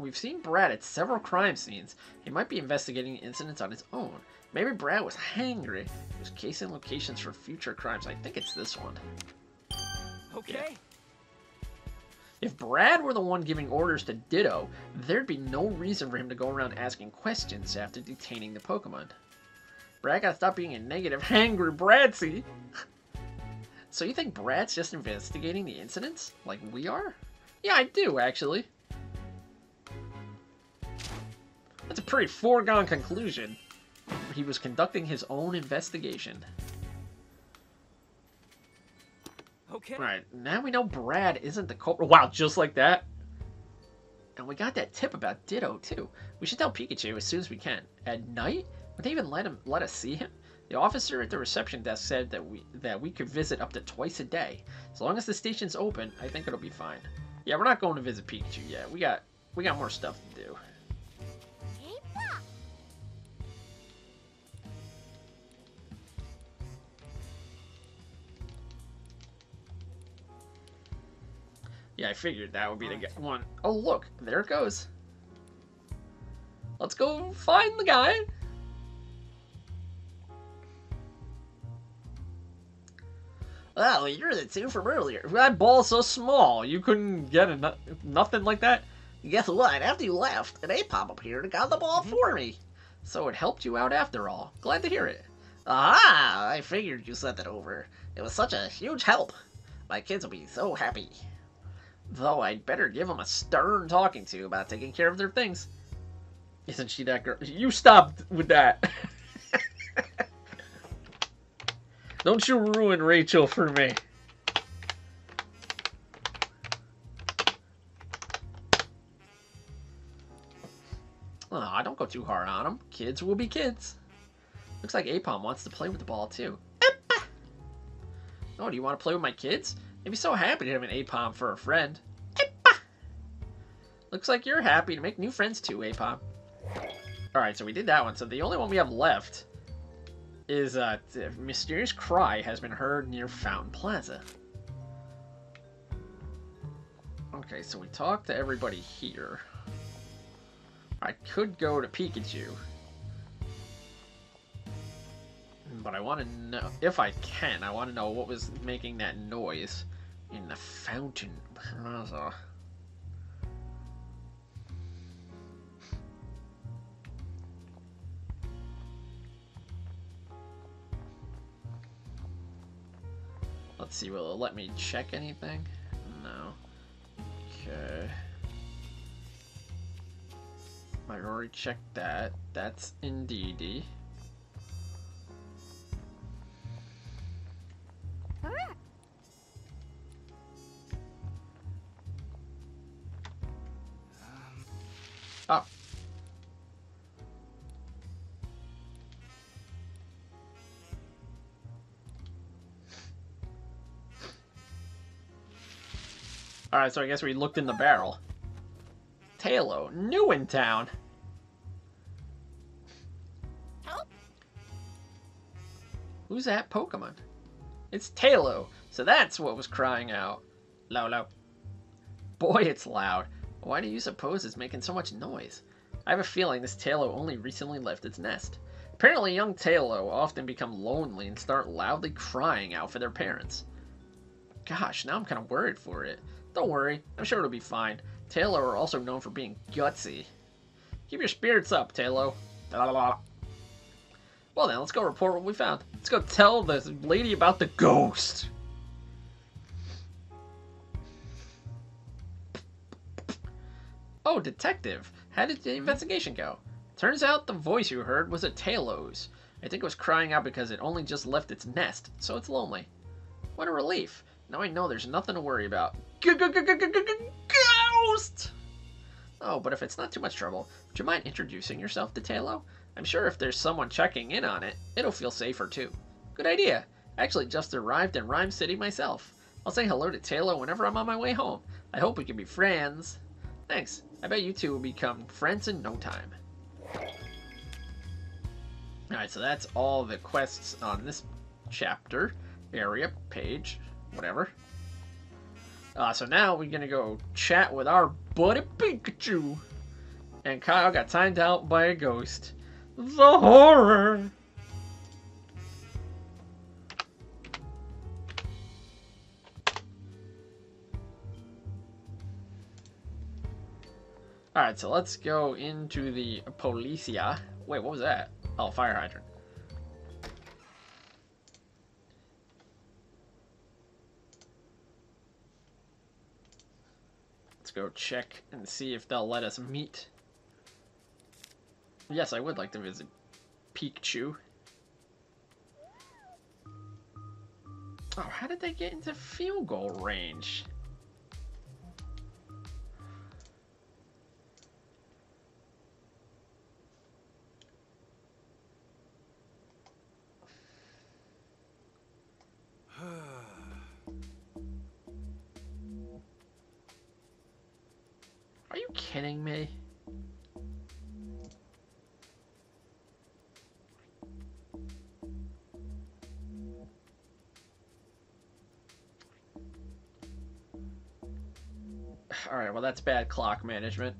We've seen Brad at several crime scenes. He might be investigating incidents on his own. Maybe Brad was hangry. He was casing locations for future crimes. I think it's this one. Okay. Yeah. If Brad were the one giving orders to Ditto, there'd be no reason for him to go around asking questions after detaining the Pokemon. Brad gotta stop being a negative, hangry Bradsy. So you think Brad's just investigating the incidents? Like we are? Yeah, I do, actually. That's a pretty foregone conclusion. He was conducting his own investigation. Okay. All right, now we know Brad isn't the culprit. Wow, just like that. And we got that tip about Ditto, too. We should tell Pikachu as soon as we can. At night? Would they even let him let us see him? The officer at the reception desk said that we that we could visit up to twice a day. As long as the station's open, I think it'll be fine. Yeah, we're not going to visit Pikachu yet. We got we got more stuff to do. Yeah, I figured that would be the one. Oh, look, there it goes. Let's go find the guy. Oh, you're the two from earlier. That ball's so small, you couldn't get a, nothing like that. Guess what? After you left, an Aipom appeared and got the ball for me. So it helped you out after all. Glad to hear it. Ah, I figured you sent that over. It was such a huge help. My kids will be so happy. Though I'd better give them a stern talking to about taking care of their things. Isn't she that girl? You stopped with that. Don't you ruin Rachel for me. Aw, don't go too hard on them. Kids will be kids. Looks like Aipom wants to play with the ball too. Oh, do you want to play with my kids? They'd be so happy to have an Aipom for a friend. Aipom. Looks like you're happy to make new friends too, Aipom. Alright, so we did that one. So the only one we have left is a uh, mysterious cry has been heard near Fountain Plaza. Okay, so we talked to everybody here. I could go to Pikachu. But I want to know, if I can, I want to know what was making that noise in the Fountain Plaza. Let's see, will it let me check anything? No. Okay. I already checked that. That's Indeedee. Oh. Alright, so I guess we looked in the barrel. Taillow, new in town. Help. Who's that Pokemon? It's Taillow, so that's what was crying out. Lolo. Boy, it's loud. Why do you suppose it's making so much noise? I have a feeling this Taillow only recently left its nest. Apparently, young Taillow often become lonely and start loudly crying out for their parents. Gosh, now I'm kind of worried for it. Don't worry, I'm sure it'll be fine. Taillow are also known for being gutsy. Keep your spirits up, Taillow. Well then, let's go report what we found. Let's go tell the lady about the ghost. Oh, detective, how did the investigation go? Turns out the voice you heard was a Taillow's. I think it was crying out because it only just left its nest, so it's lonely. What a relief. Now I know there's nothing to worry about. Ghost! Oh, but if it's not too much trouble, would you mind introducing yourself to Taillow? I'm sure if there's someone checking in on it, it'll feel safer too. Good idea. I actually just arrived in Rhyme City myself. I'll say hello to Taillow whenever I'm on my way home. I hope we can be friends. Thanks. I bet you two will become friends in no time. Alright, so that's all the quests on this chapter, area, page, whatever. Uh, so now we're going to go chat with our buddy Pikachu. And Kyle got timed out by a ghost. The horror! Alright, so let's go into the Policia. Wait, what was that? Oh, fire hydrant. Let's go check and see if they'll let us meet. Yes, I would like to visit Pikachu. So how did they get into field goal range? Are you kidding me? Alright, well that's bad clock management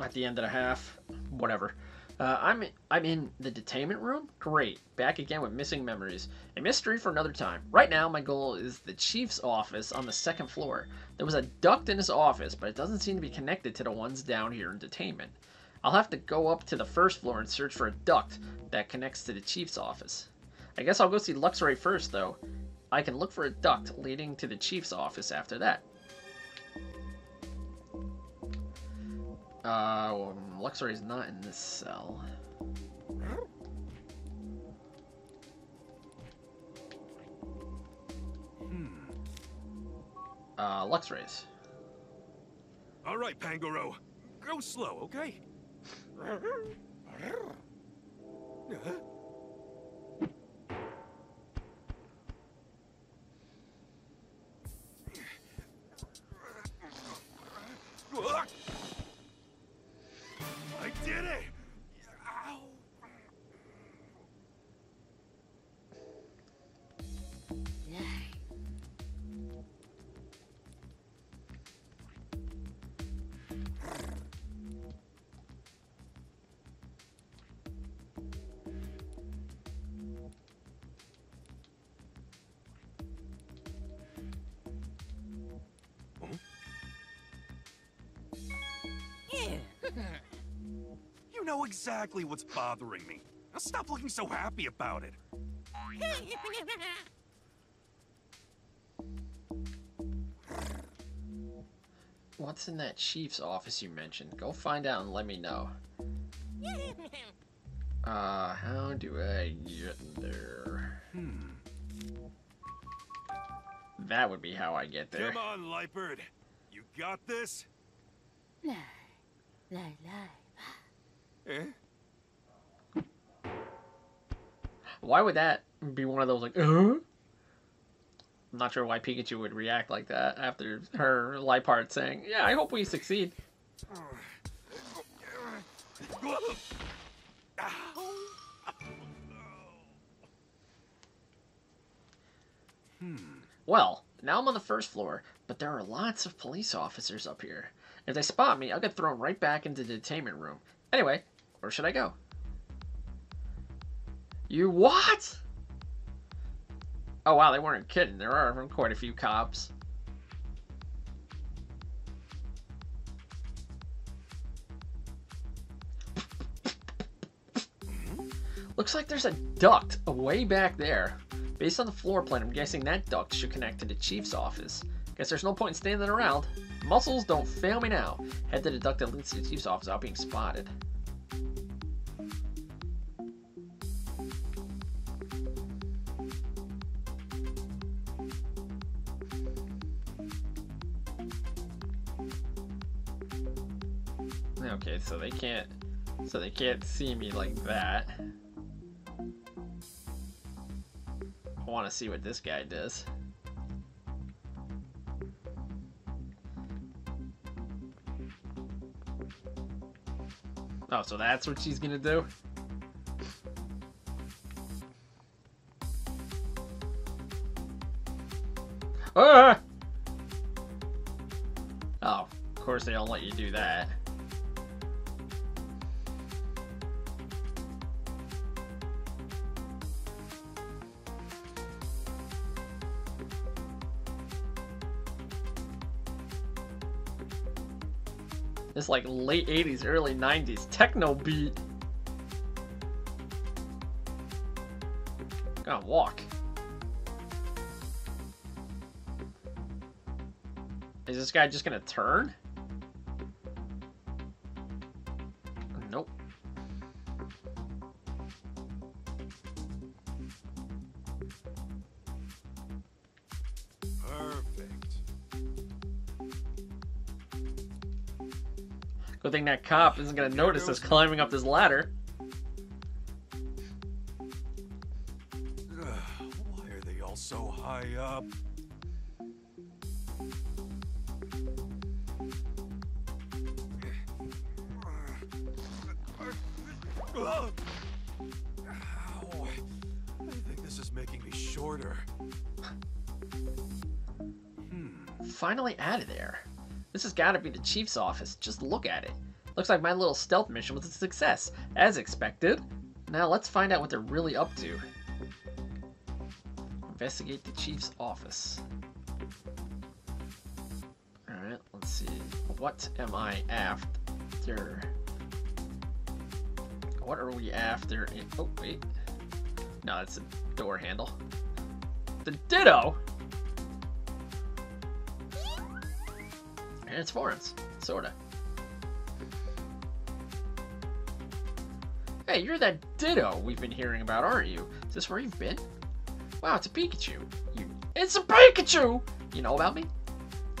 at the end of the half. Whatever. Uh, I'm, I'm in the detainment room? Great. Back again with missing memories. A mystery for another time. Right now, my goal is the chief's office on the second floor. There was a duct in his office, but it doesn't seem to be connected to the ones down here in detainment. I'll have to go up to the first floor and search for a duct that connects to the chief's office. I guess I'll go see Luxray first, though. I can look for a duct leading to the chief's office after that. Uh, well, Luxray's not in this cell. Hmm. Uh, Luxray's. All right, Pangoro. Go slow, okay? I did it! Ow. I know exactly what's bothering me. Now stop looking so happy about it. What's in that chief's office you mentioned? Go find out and let me know. Uh, how do I get there? Hmm. That would be how I get there. Come on, Lightbird. You got this? Lie, lie, lie. Eh? Why would that be one of those, like, uh-huh? I'm not sure why Pikachu would react like that after her Liepard saying, yeah, I hope we succeed. Hmm. Well, now I'm on the first floor, but there are lots of police officers up here. If they spot me, I'll get thrown right back into the detainment room. Anyway, where should I go? You what? Oh wow, they weren't kidding. There are quite a few cops. Looks like there's a duct way back there. Based on the floor plan, I'm guessing that duct should connect to the chief's office. Guess there's no point in standing around. Muscles, don't fail me now. Head to the duct that leads to the chief's office without being spotted. Okay, so they can't, so they can't see me like that. I want to see what this guy does. Oh, so that's what she's gonna do? Ah! Oh, of course they don't let you do that. It's like late eighties, early nineties techno beat. Gotta walk. Is this guy just gonna turn? Nope. Good thing that cop isn't gonna notice us climbing up this ladder. Why are they all so high up? Ow. I think this is making me shorter. Hmm. Finally out of there. This has got to be the chief's office. Just look at it. Looks like my little stealth mission was a success, as expected. Now let's find out what they're really up to. Investigate the chief's office. Alright, let's see. What am I after? What are we after in... Oh, wait. No, that's a door handle. The Ditto! And it's Florence. Sorta. Hey, you're that Ditto we've been hearing about, aren't you? Is this where you've been? Wow, it's a Pikachu. You... It's a Pikachu! You know about me?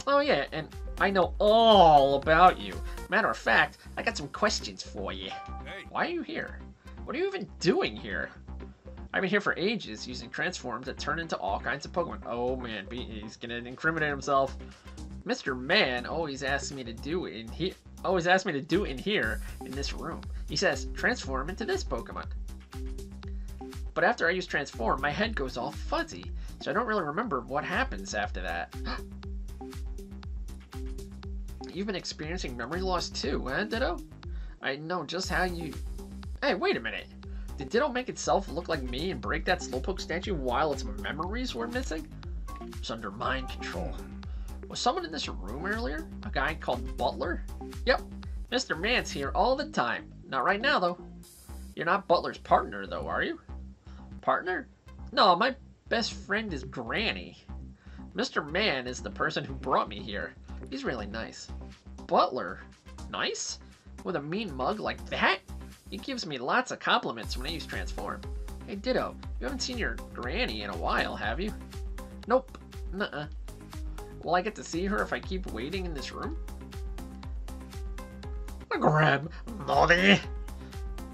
Oh, yeah, and I know all about you. Matter of fact, I got some questions for you. Hey. Why are you here? What are you even doing here? I've been here for ages using transforms that turn into all kinds of Pokemon. Oh man, he's gonna incriminate himself. Mister Man always asks me to do in here. Always asks me to do in here in this room. He says transform into this Pokemon. But after I use transform, my head goes all fuzzy, so I don't really remember what happens after that. You've been experiencing memory loss too, huh, Ditto? I know just how you... Hey, wait a minute. Did Ditto make itself look like me and break that Slowpoke statue while its memories were missing? It's under mind control. Was someone in this room earlier? A guy called Butler? Yep. Mister Man's here all the time. Not right now, though. You're not Butler's partner, though, are you? Partner? No, my best friend is Granny. Mister Man is the person who brought me here. He's really nice. Butler? Nice? With a mean mug like that? He gives me lots of compliments when I use transform. Hey Ditto, you haven't seen your granny in a while, have you? Nope. Nuh-uh. Will I get to see her if I keep waiting in this room? Grab Molly.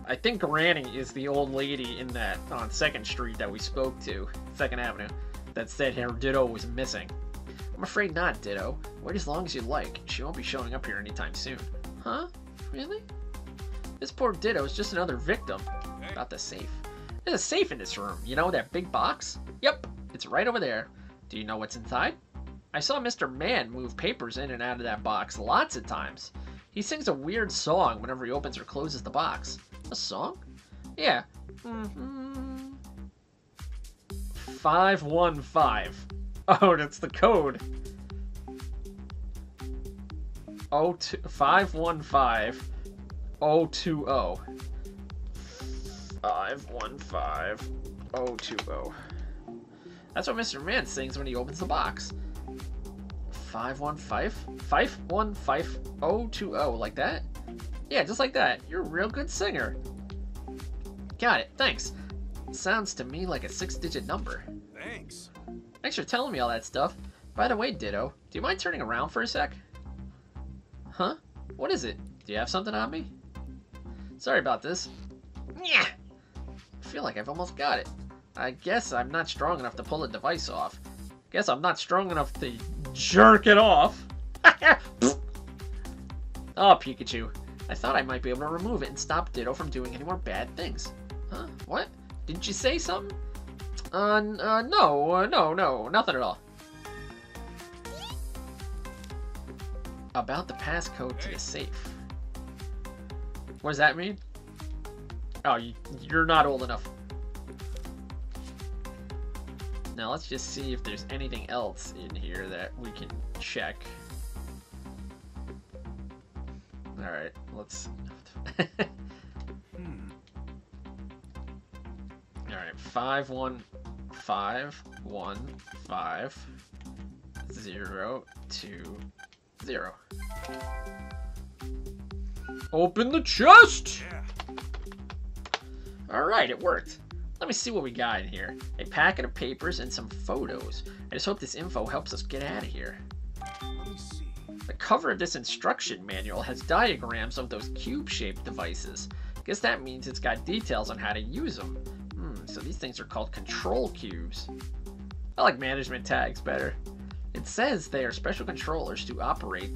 I think Granny is the old lady in that on Second Street that we spoke to, Second Avenue, that said her Ditto was missing. I'm afraid not, Ditto. Wait as long as you like. She won't be showing up here anytime soon. Huh? Really? This poor Ditto is just another victim. About the safe. There's a safe in this room. You know, that big box? Yep. It's right over there. Do you know what's inside? I saw Mister Man move papers in and out of that box lots of times. He sings a weird song whenever he opens or closes the box. A song? Yeah. Mm-hmm. five one five. Oh, that's the code. oh two five one five oh two oh. five one five oh two oh. That's what Mister Man sings when he opens the box. five one five five one five oh two oh, like that? Yeah, just like that. You're a real good singer. Got it. Thanks. Sounds to me like a six-digit number. Thanks. Thanks for telling me all that stuff. By the way, Ditto, do you mind turning around for a sec? Huh? What is it? Do you have something on me? Sorry about this. Yeah. I feel like I've almost got it. I guess I'm not strong enough to pull the device off. Guess I'm not strong enough to jerk it off. Oh, Pikachu. I thought I might be able to remove it and stop Ditto from doing any more bad things. Huh? What? Didn't you say something? Uh, uh, no, uh, no, no, nothing at all. About the passcode to the safe. What does that mean? Oh, you, you're not old enough. Now let's just see if there's anything else in here that we can check. Alright, let's... hmm. Alright, five, one... Five, one, five, zero, two, zero. Open the chest! Yeah. Alright, it worked. Let me see what we got in here. A packet of papers and some photos. I just hope this info helps us get out of here. Let me see. The cover of this instruction manual has diagrams of those cube-shaped devices. Guess that means it's got details on how to use them. Hmm, so these things are called control cubes. I like management tags better. It says they are special controllers to operate.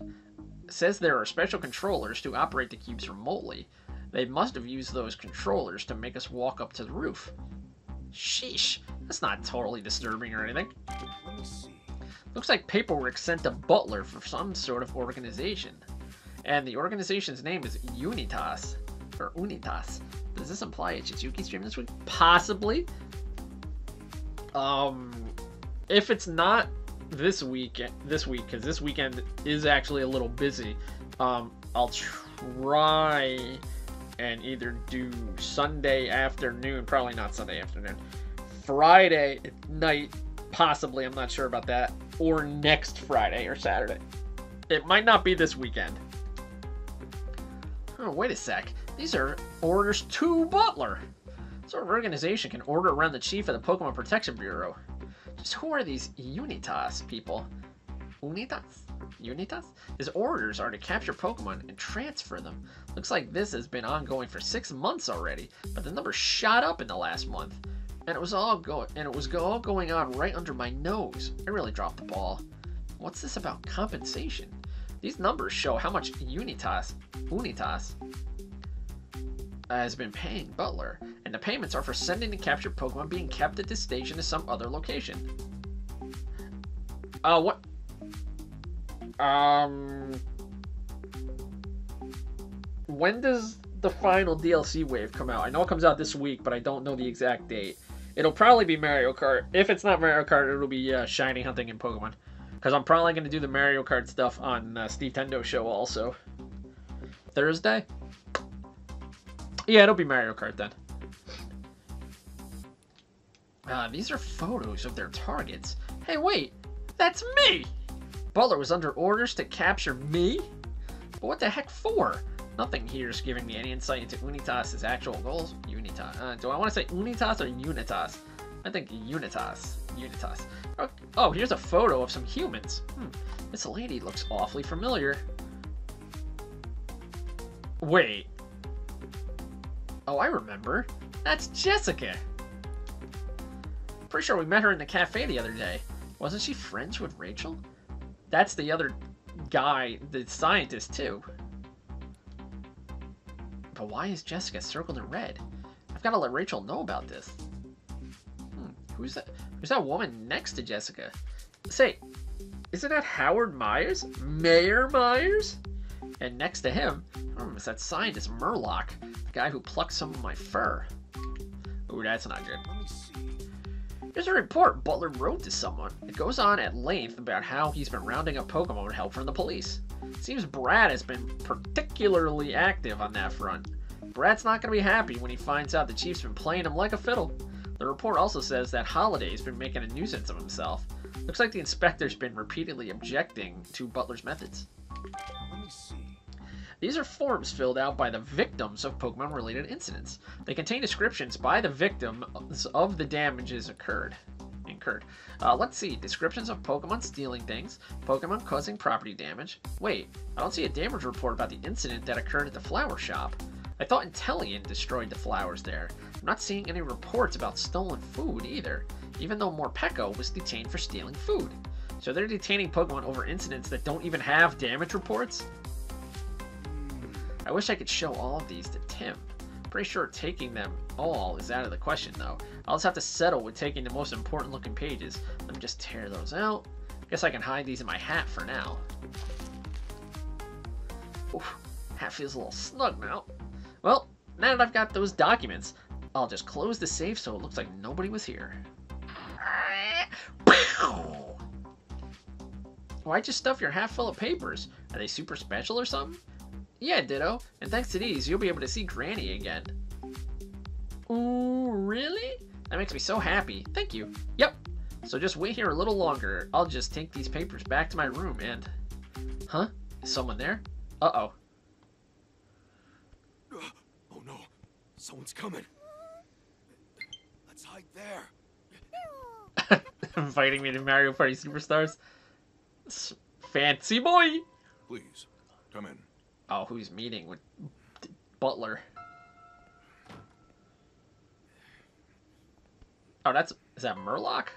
It says there are special controllers to operate the cubes remotely. They must have used those controllers to make us walk up to the roof. Sheesh, that's not totally disturbing or anything. Let me see. Looks like paperwork sent to Butler for some sort of organization. And the organization's name is Unitas. Or Unitas. Does this imply a Chizuki stream this week? Possibly. Um, if it's not this week, this week, because this weekend is actually a little busy, um, I'll try and either do Sunday afternoon, probably not Sunday afternoon, Friday night, possibly, I'm not sure about that, or next Friday or Saturday. It might not be this weekend. Oh, wait a sec. These are orders to Butler. This sort of organization can order around the chief of the Pokemon Protection Bureau. Just who are these Unitas people? Unitas? Unitas? His orders are to capture Pokemon and transfer them. Looks like this has been ongoing for six months already, but the number shot up in the last month. And it was all going and it was go all going on right under my nose. I really dropped the ball. What's this about compensation? These numbers show how much Unitas Unitas has been paying Butler, and the payments are for sending the captured Pokemon being kept at this station to some other location. Uh what Um When does the final D L C wave come out? I know it comes out this week, but I don't know the exact date. It'll probably be Mario Kart. If it's not Mario Kart, it'll be uh, Shiny Hunting and Pokemon. Because I'm probably going to do the Mario Kart stuff on uh, Steve Tendo Show also. Thursday? Yeah, it'll be Mario Kart then. Uh, these are photos of their targets. Hey, wait! That's me! Butler was under orders to capture me? But what the heck for? Nothing here is giving me any insight into Unitas' actual goals. Unitas. Uh, do I want to say Unitas or Unitas? I think Unitas. Unitas. Oh, oh, here's a photo of some humans. Hmm. This lady looks awfully familiar. Wait. Oh, I remember. That's Jessica. Pretty sure we met her in the cafe the other day. Wasn't she friends with Rachel? That's the other guy, the scientist, too. But why is Jessica circled in red? I've got to let Rachel know about this. Hmm, who's that? Who's that woman next to Jessica? Say, isn't that Howard Myers? Mayor Myers? And next to him, hmm, it's that scientist Murlock, the guy who plucked some of my fur. Ooh, that's not good. Let me see. Here's a report Butler wrote to someone. It goes on at length about how he's been rounding up Pokemon with help from the police. Seems Brad has been particularly active on that front. Brad's not going to be happy when he finds out the chief's been playing him like a fiddle. The report also says that Holiday's been making a nuisance of himself. Looks like the inspector's been repeatedly objecting to Butler's methods. Let me see. These are forms filled out by the victims of Pokemon-related incidents. They contain descriptions by the victims of the damages occurred. incurred. Uh, let's see, descriptions of Pokemon stealing things, Pokemon causing property damage. Wait, I don't see a damage report about the incident that occurred at the flower shop. I thought Intellion destroyed the flowers there. I'm not seeing any reports about stolen food either, even though Morpeko was detained for stealing food. So they're detaining Pokemon over incidents that don't even have damage reports? I wish I could show all of these to Tim. Pretty sure taking them all is out of the question though. I'll just have to settle with taking the most important looking pages. Let me just tear those out. Guess I can hide these in my hat for now. Oof, hat feels a little snug now. Well, now that I've got those documents, I'll just close the safe so it looks like nobody was here. Why'd you stuff your hat full of papers? Are they super special or something? Yeah, Ditto, and thanks to these, you'll be able to see Granny again. Ooh, really? That makes me so happy. Thank you. Yep. So just wait here a little longer. I'll just take these papers back to my room and... Huh? Is someone there? Uh-oh. Oh, no. Someone's coming. Let's hide there. Inviting me to Mario Party Superstars? fancy boy. Please, come in. Oh, who's meeting with Butler? Oh, that's... Is that Murlock?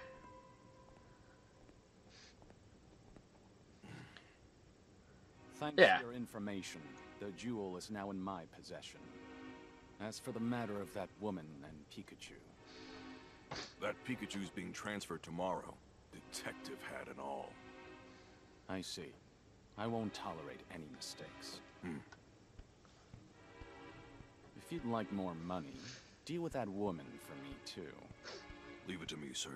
Thanks yeah. for your information. The jewel is now in my possession. As for the matter of that woman and Pikachu... That Pikachu's being transferred tomorrow. Detective hat and all. I see. I won't tolerate any mistakes. Hmm. If you'd like more money, deal with that woman for me, too. Leave it to me, sir.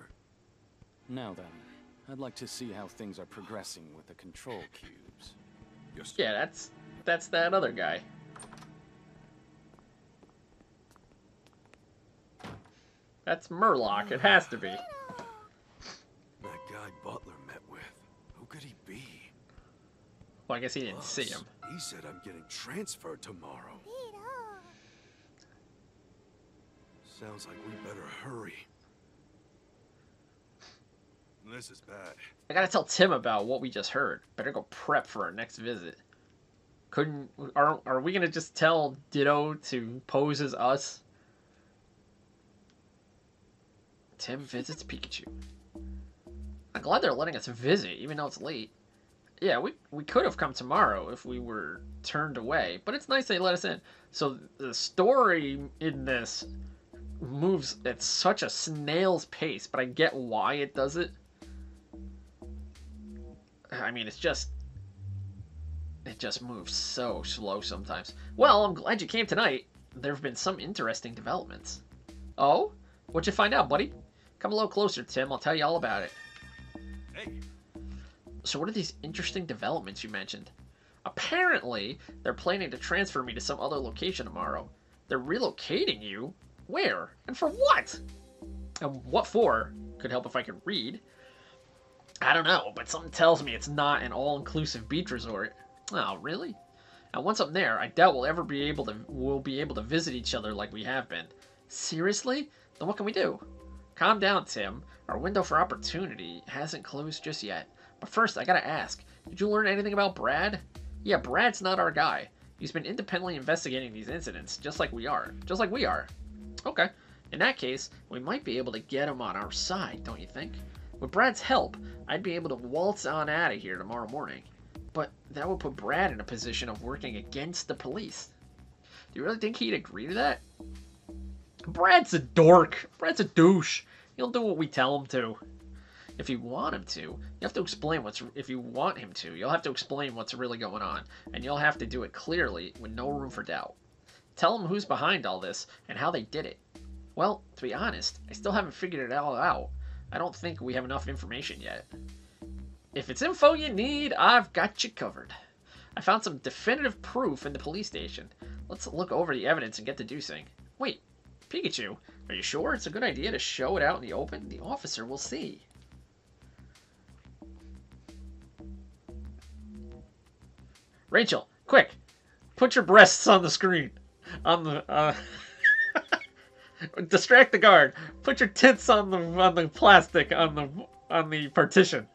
Now then, I'd like to see how things are progressing with the control cubes. Yes, yeah, that's that's that other guy. That's Murlock. It has to be. That guy Butler met with. Who could he be? Well, I guess he didn't Plus, see him. He said I'm getting transferred tomorrow. Sounds like we better hurry. This is bad. I gotta tell Tim about what we just heard. Better go prep for our next visit. Couldn't... Are, are we gonna just tell Ditto to pose as us? Tim visits Pikachu. I'm glad they're letting us visit, even though it's late. Yeah, we, we could have come tomorrow if we were turned away, but it's nice they let us in. So the story in this moves at such a snail's pace, but I get why it does it. I mean, it's just... It just moves so slow sometimes. Well, I'm glad you came tonight. There have been some interesting developments. Oh? What'd you find out, buddy? Come a little closer, Tim. I'll tell you all about it. Hey. So what are these interesting developments you mentioned? Apparently, they're planning to transfer me to some other location tomorrow. They're relocating you? Where? And for what? And what for? Could help if I could read. I don't know, but something tells me it's not an all-inclusive beach resort. Oh, really? And once I'm there, I doubt we'll ever be able to we'll be able to visit each other like we have been. Seriously? Then what can we do? Calm down, Tim. Our window for opportunity hasn't closed just yet. But first, I gotta ask, did you learn anything about Brad? Yeah, Brad's not our guy. He's been independently investigating these incidents, just like we are. Just like we are. Okay. In that case, we might be able to get him on our side, don't you think? With Brad's help, I'd be able to waltz on out of here tomorrow morning. But that would put Brad in a position of working against the police. Do you really think he'd agree to that? Brad's a dork. Brad's a douche. He'll do what we tell him to. If you want him to, you have to explain what's... If you want him to, you'll have to explain what's really going on. And you'll have to do it clearly with no room for doubt. Tell him who's behind all this and how they did it. Well, to be honest, I still haven't figured it all out. I don't think we have enough information yet. If it's info you need, I've got you covered. I found some definitive proof in the police station. Let's look over the evidence and get to deucing. Wait, Pikachu, are you sure it's a good idea to show it out in the open? The officer will see. Rachel, quick, put your breasts on the screen. On the... Uh... Distract the guard. Put your tits on the on the plastic on the on the partition.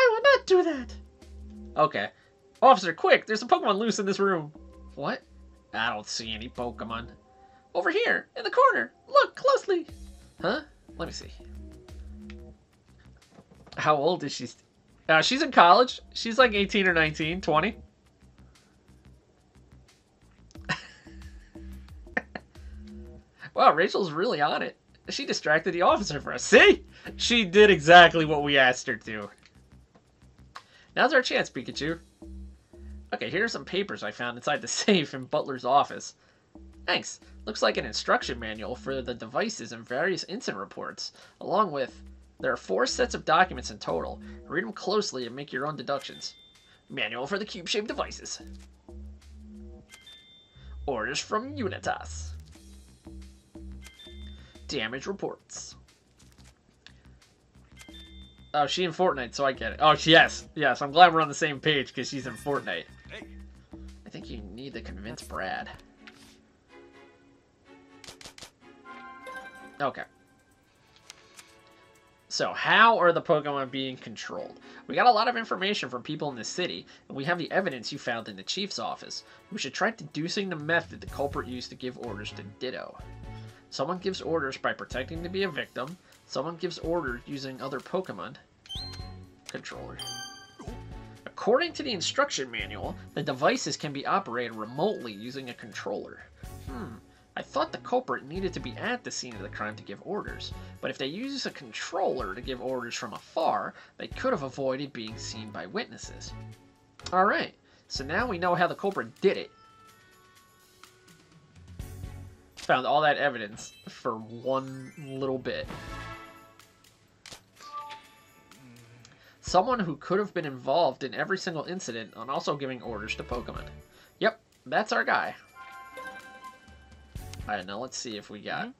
I will not do that. Okay, officer, quick! There's a Pokemon loose in this room. What? I don't see any Pokemon. Over here, in the corner. Look closely. Huh? Let me see. How old is she? Uh, she's in college. She's like eighteen or nineteen, twenty. Wow, Rachel's really on it. She distracted the officer for us. See? She did exactly what we asked her to. Now's our chance, Pikachu. Okay, here are some papers I found inside the safe in Butler's office. Thanks. Looks like an instruction manual for the devices and various incident reports, along with... There are four sets of documents in total. Read them closely and make your own deductions. Manual for the cube-shaped devices. Orders from Unitas. Damage reports. Oh, she in Fortnite, so I get it. Oh, yes. Yes, I'm glad we're on the same page because she's in Fortnite. Hey. I think you need to convince Brad. Okay. So how are the Pokemon being controlled? We got a lot of information from people in the city, and we have the evidence you found in the chief's office. We should try deducing the method the culprit used to give orders to Ditto. Someone gives orders by pretending to be a victim. Someone gives orders using other Pokemon controllers. According to the instruction manual, the devices can be operated remotely using a controller. Hmm, I thought the culprit needed to be at the scene of the crime to give orders, but if they use a controller to give orders from afar, they could have avoided being seen by witnesses. Alright, so now we know how the culprit did it. Found all that evidence for one little bit. Someone who could have been involved in every single incident on also giving orders to Pokemon. Yep, that's our guy. Alright, now let's see if we got... Mm-hmm.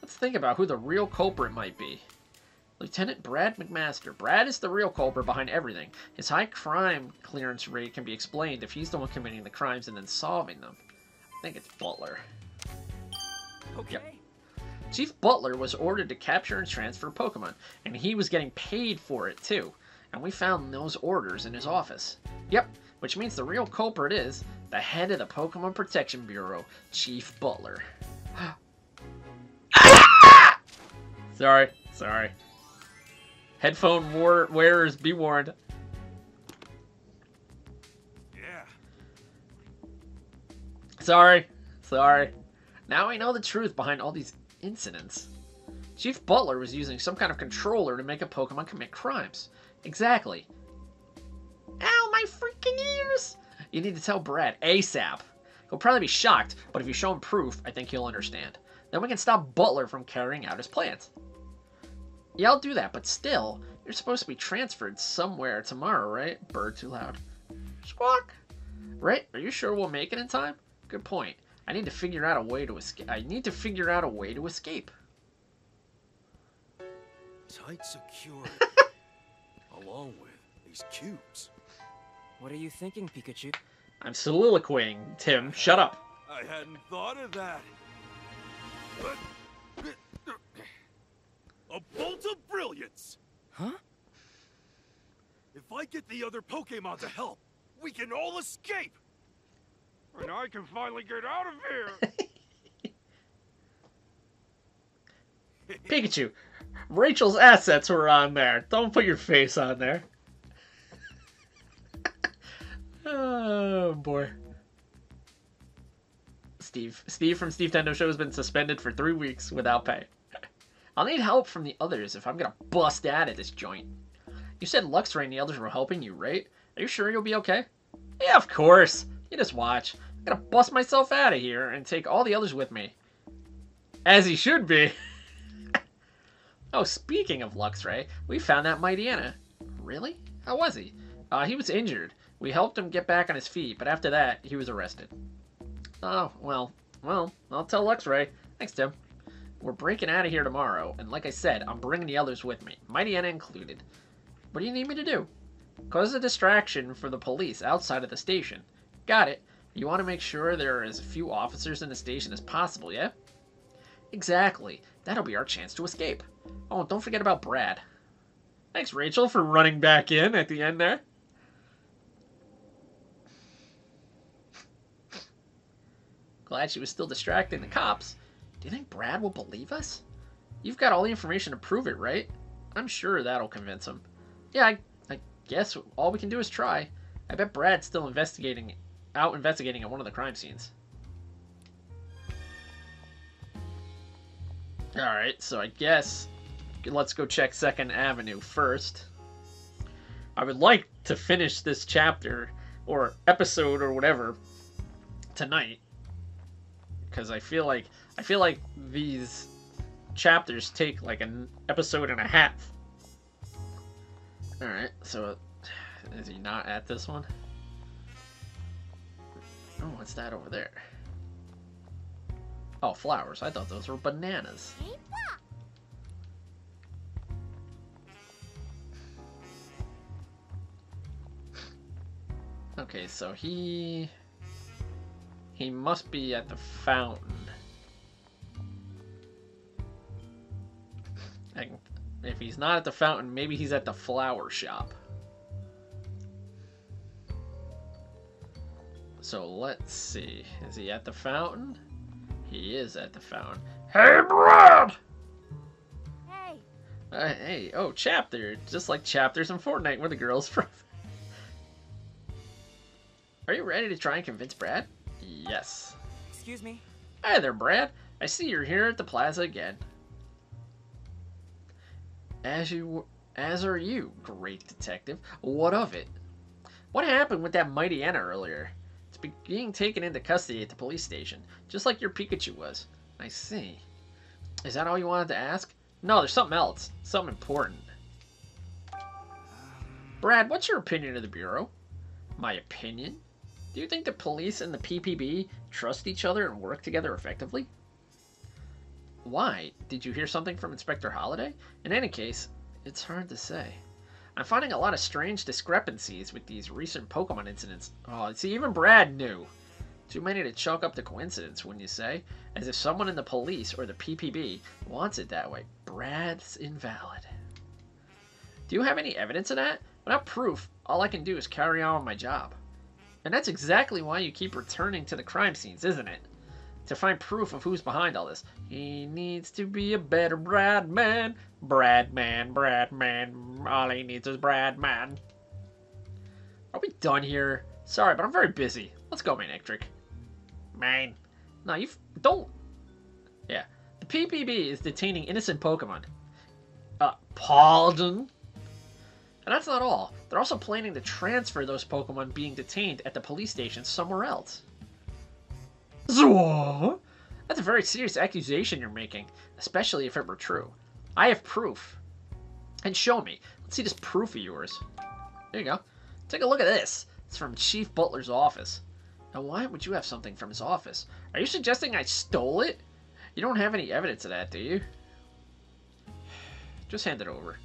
Let's think about who the real culprit might be. Lieutenant Brad McMaster. Brad is the real culprit behind everything. His high crime clearance rate can be explained if he's the one committing the crimes and then solving them. I think it's Butler. Okay. Yep. Chief Butler was ordered to capture and transfer Pokemon, and he was getting paid for it too. And we found those orders in his office. Yep, which means the real culprit is the head of the Pokemon Protection Bureau, Chief Butler. Sorry, sorry. Headphone war wearers, be warned. Yeah. Sorry, sorry. Now we know the truth behind all these incidents. Chief Butler was using some kind of controller to make a Pokemon commit crimes. Exactly. Ow, my freaking ears! You need to tell Brad ASAP. He'll probably be shocked, but if you show him proof, I think he'll understand. Then we can stop Butler from carrying out his plans. Yeah, I'll do that, but still, you're supposed to be transferred somewhere tomorrow, right? Bird too loud. Squawk! Right? Are you sure we'll make it in time? Good point. I need to figure out a way to escape. I need to figure out a way to escape. Tight security, along with these cubes. What are you thinking, Pikachu? I'm soliloquying, Tim. Shut up. I hadn't thought of that. But... a bolt of brilliance. Huh? If I get the other Pokemon to help, we can all escape. And I can finally get out of here! Pikachu, Rachel's assets were on there. Don't put your face on there. Oh, boy. Steve. Steve from Steve Tendo Show has been suspended for three weeks without pay. I'll need help from the others if I'm going to bust out of this joint. You said Luxray and the others were helping you, right? Are you sure you'll be okay? Yeah, of course. You just watch. I'm gonna bust myself out of here and take all the others with me. As he should be. Oh, speaking of Luxray, we found that Mightyena. Really? How was he? Uh, he was injured. We helped him get back on his feet, but after that, he was arrested. Oh, well. Well, I'll tell Luxray. Thanks, Tim. We're breaking out of here tomorrow, and like I said, I'm bringing the others with me. Mightyena included. What do you need me to do? Cause a distraction for the police outside of the station. Got it. You want to make sure there are as few officers in the station as possible, yeah? Exactly. That'll be our chance to escape. Oh, and don't forget about Brad. Thanks, Rachel, for running back in at the end there. Glad she was still distracting the cops. Do you think Brad will believe us? You've got all the information to prove it, right? I'm sure that'll convince him. Yeah, I, I guess all we can do is try. I bet Brad's still investigating it. Out investigating at one of the crime scenes. Alright, so I guess let's go check Second Avenue first. I would like to finish this chapter or episode or whatever tonight, because I feel like I feel like these chapters take like an episode and a half. Alright, so is he not at this one? Oh, what's that over there? Oh, flowers. I thought those were bananas. Okay, so he... He must be at the fountain. I can, if If he's not at the fountain, maybe he's at the flower shop. So let's see. Is he at the fountain? He is at the fountain. Hey, Brad! Hey. Uh, hey. Oh, chapter. Just like chapters in Fortnite, where the girls from. Are you ready to try and convince Brad? Yes. Excuse me. Hi there, Brad. I see you're here at the plaza again. As you, as are you, great detective. What of it? What happened with that Mightyena earlier? It's being taken into custody at the police station, just like your Pikachu was. I see. Is that all you wanted to ask? No, there's something else. Something important. Brad, what's your opinion of the Bureau? My opinion? Do you think the police and the P P B trust each other and work together effectively? Why? Did you hear something from Inspector Holliday? In any case, it's hard to say. I'm finding a lot of strange discrepancies with these recent Pokemon incidents. Oh, see, even Brad knew. Too many to chalk up to coincidence, wouldn't you say? As if someone in the police or the P P B wants it that way. Brad's invalid. Do you have any evidence of that? Without proof, all I can do is carry on with my job. And that's exactly why you keep returning to the crime scenes, isn't it? To find proof of who's behind all this. He needs to be a better Bradman. Bradman, Bradman. All he needs is Bradman. Are we done here? Sorry, but I'm very busy. Let's go, Manectric. Man. No, you don't. Yeah. The P P B is detaining innocent Pokemon. Uh, pardon? And that's not all. They're also planning to transfer those Pokemon being detained at the police station somewhere else. Zwo! That's a very serious accusation you're making, especially if it were true. I have proof. And show me. Let's see this proof of yours. There you go. Take a look at this. It's from Chief Butler's office. Now why would you have something from his office? Are you suggesting I stole it? You don't have any evidence of that, do you? Just hand it over.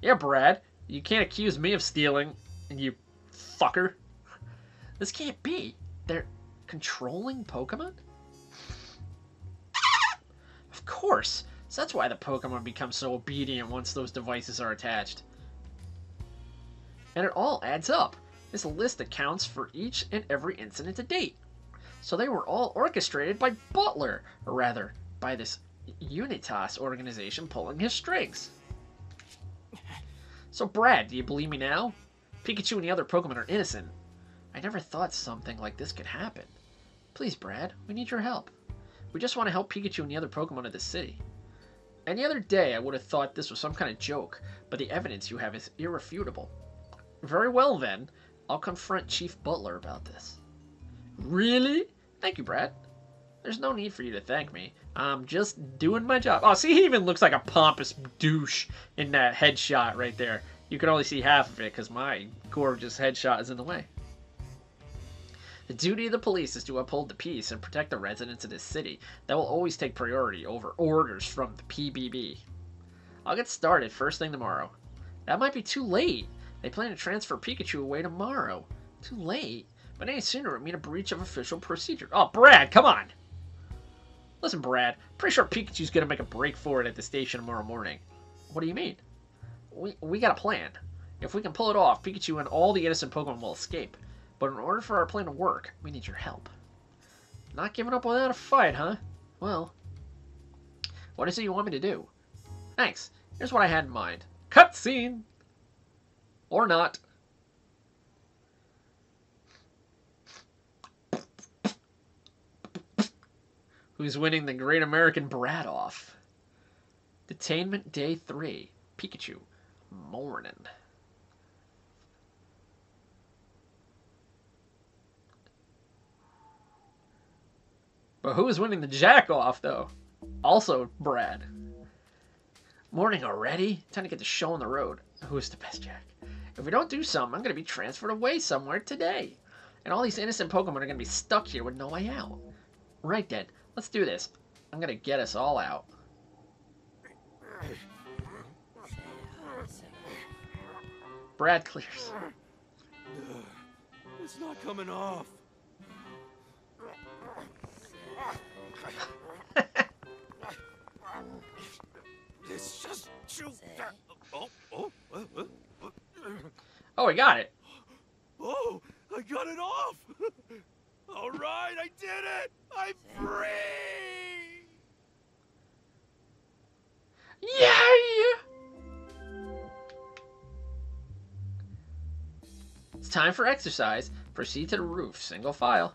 Yeah, Brad. You can't accuse me of stealing, you fucker. This can't be. They're controlling Pokemon? Of course. So that's why the Pokemon become so obedient once those devices are attached. And it all adds up. This list accounts for each and every incident to date. So they were all orchestrated by Butler, or rather, by this Unitas organization pulling his strings. So Brad, do you believe me now? Pikachu and the other Pokemon are innocent. I never thought something like this could happen. Please, Brad, we need your help. We just want to help Pikachu and the other Pokemon of the city. Any other day, I would have thought this was some kind of joke, but the evidence you have is irrefutable. Very well, then. I'll confront Chief Butler about this. Really? Thank you, Brad. There's no need for you to thank me. I'm just doing my job. Oh, see, he even looks like a pompous douche in that headshot right there. You can only see half of it because my gorgeous headshot is in the way. The duty of the police is to uphold the peace and protect the residents of this city. That will always take priority over orders from the P B B. I'll get started first thing tomorrow. That might be too late. They plan to transfer Pikachu away tomorrow. Too late? But any sooner it would mean a breach of official procedure. Oh, Brad, come on! Listen, Brad, pretty sure Pikachu's gonna make a break for it at the station tomorrow morning. What do you mean? We, we got a plan. If we can pull it off, Pikachu and all the innocent Pokemon will escape. But in order for our plan to work, we need your help. Not giving up without a fight, huh? Well, what is it you want me to do? Thanks. Here's what I had in mind. Cutscene! Or not. Who's winning the Great American Brat Off? Detainment Day three. Pikachu. Morning. But who is winning the jack-off, though? Also, Brad. Morning already? Time to get the show on the road. Who is the best jack? If we don't do something, I'm going to be transferred away somewhere today. And all these innocent Pokemon are going to be stuck here with no way out. Right then, let's do this. I'm going to get us all out. Brad clears. It's not coming off. Oh, I got it. Oh, I got it off. All right, I did it. I'm free. Yay! It's time for exercise. Proceed to the roof, single file.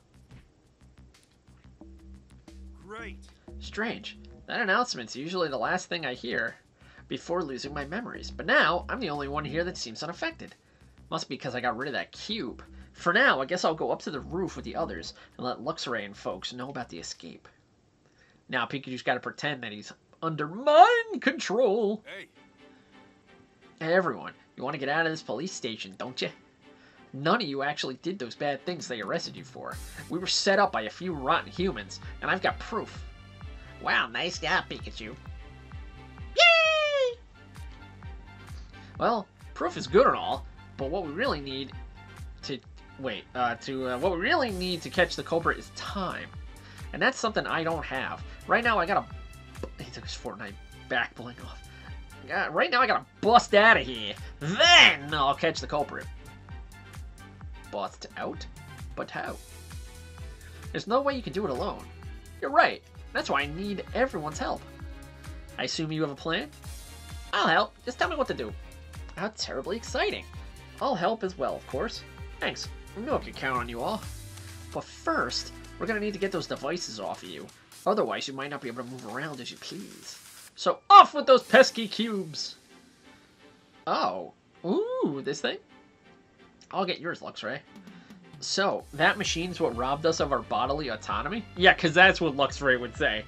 Great. Strange. That announcement's usually the last thing I hear before losing my memories. But now, I'm the only one here that seems unaffected. Must be because I got rid of that cube. For now, I guess I'll go up to the roof with the others and let Luxray and folks know about the escape. Now, Pikachu's got to pretend that he's under mind control. Hey. Hey, everyone. You want to get out of this police station, don't you? None of you actually did those bad things they arrested you for. We were set up by a few rotten humans, and I've got proof. Wow, nice guy, Pikachu. Yay! Well, proof is good and all, but what we really need to wait, uh, to uh, what we really need to catch the culprit is time, and that's something I don't have right now. I gotta. He took his Fortnite back bling off. Uh, right now, I gotta bust out of here. Then I'll catch the culprit. Bust out, but how? There's no way you can do it alone. You're right. That's why I need everyone's help. I assume you have a plan? I'll help. Just tell me what to do. How terribly exciting. I'll help as well, of course. Thanks. I know I can count on you all. But first, we're going to need to get those devices off of you. Otherwise, you might not be able to move around as you please. So off with those pesky cubes. Oh. Ooh, this thing? I'll get yours, Luxray. So, that machine's what robbed us of our bodily autonomy? Yeah, because that's what Luxray would say.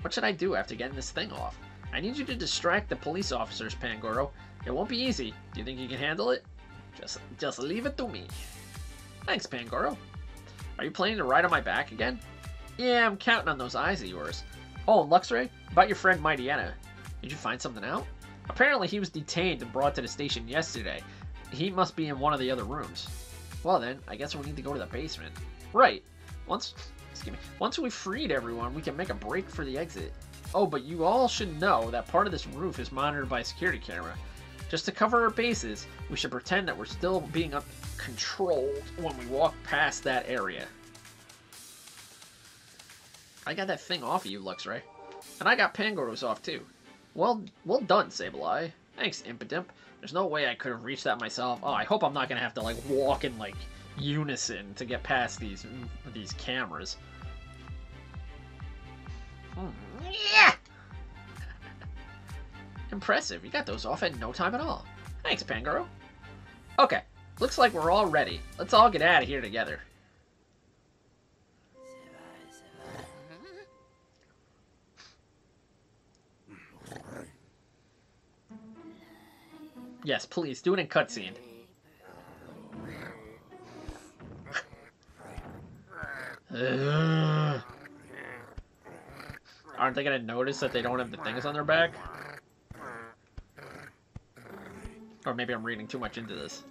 What should I do after getting this thing off? I need you to distract the police officers, Pangoro. It won't be easy. Do you think you can handle it? Just just leave it to me. Thanks, Pangoro. Are you planning to ride on my back again? Yeah, I'm counting on those eyes of yours. Oh, and Luxray, about your friend Mightyena. Did you find something out? Apparently he was detained and brought to the station yesterday. He must be in one of the other rooms. Well then, I guess we need to go to the basement. Right. Once, excuse me, once we've freed everyone, we can make a break for the exit. Oh, but you all should know that part of this roof is monitored by a security camera. Just to cover our bases, we should pretend that we're still being controlled when we walk past that area. I got that thing off of you, Luxray. And I got Pangoro's off too. Well, well done, Sableye. Thanks, Impidimp. There's no way I could have reached that myself. Oh, I hope I'm not going to have to, like, walk in, like, unison to get past these these cameras. Hmm. Yeah! Impressive. You got those off in no time at all. Thanks, Pangoro. Okay. Looks like we're all ready. Let's all get out of here together. Yes, please, do it in cutscene. Aren't they gonna notice that they don't have the things on their back? Or maybe I'm reading too much into this.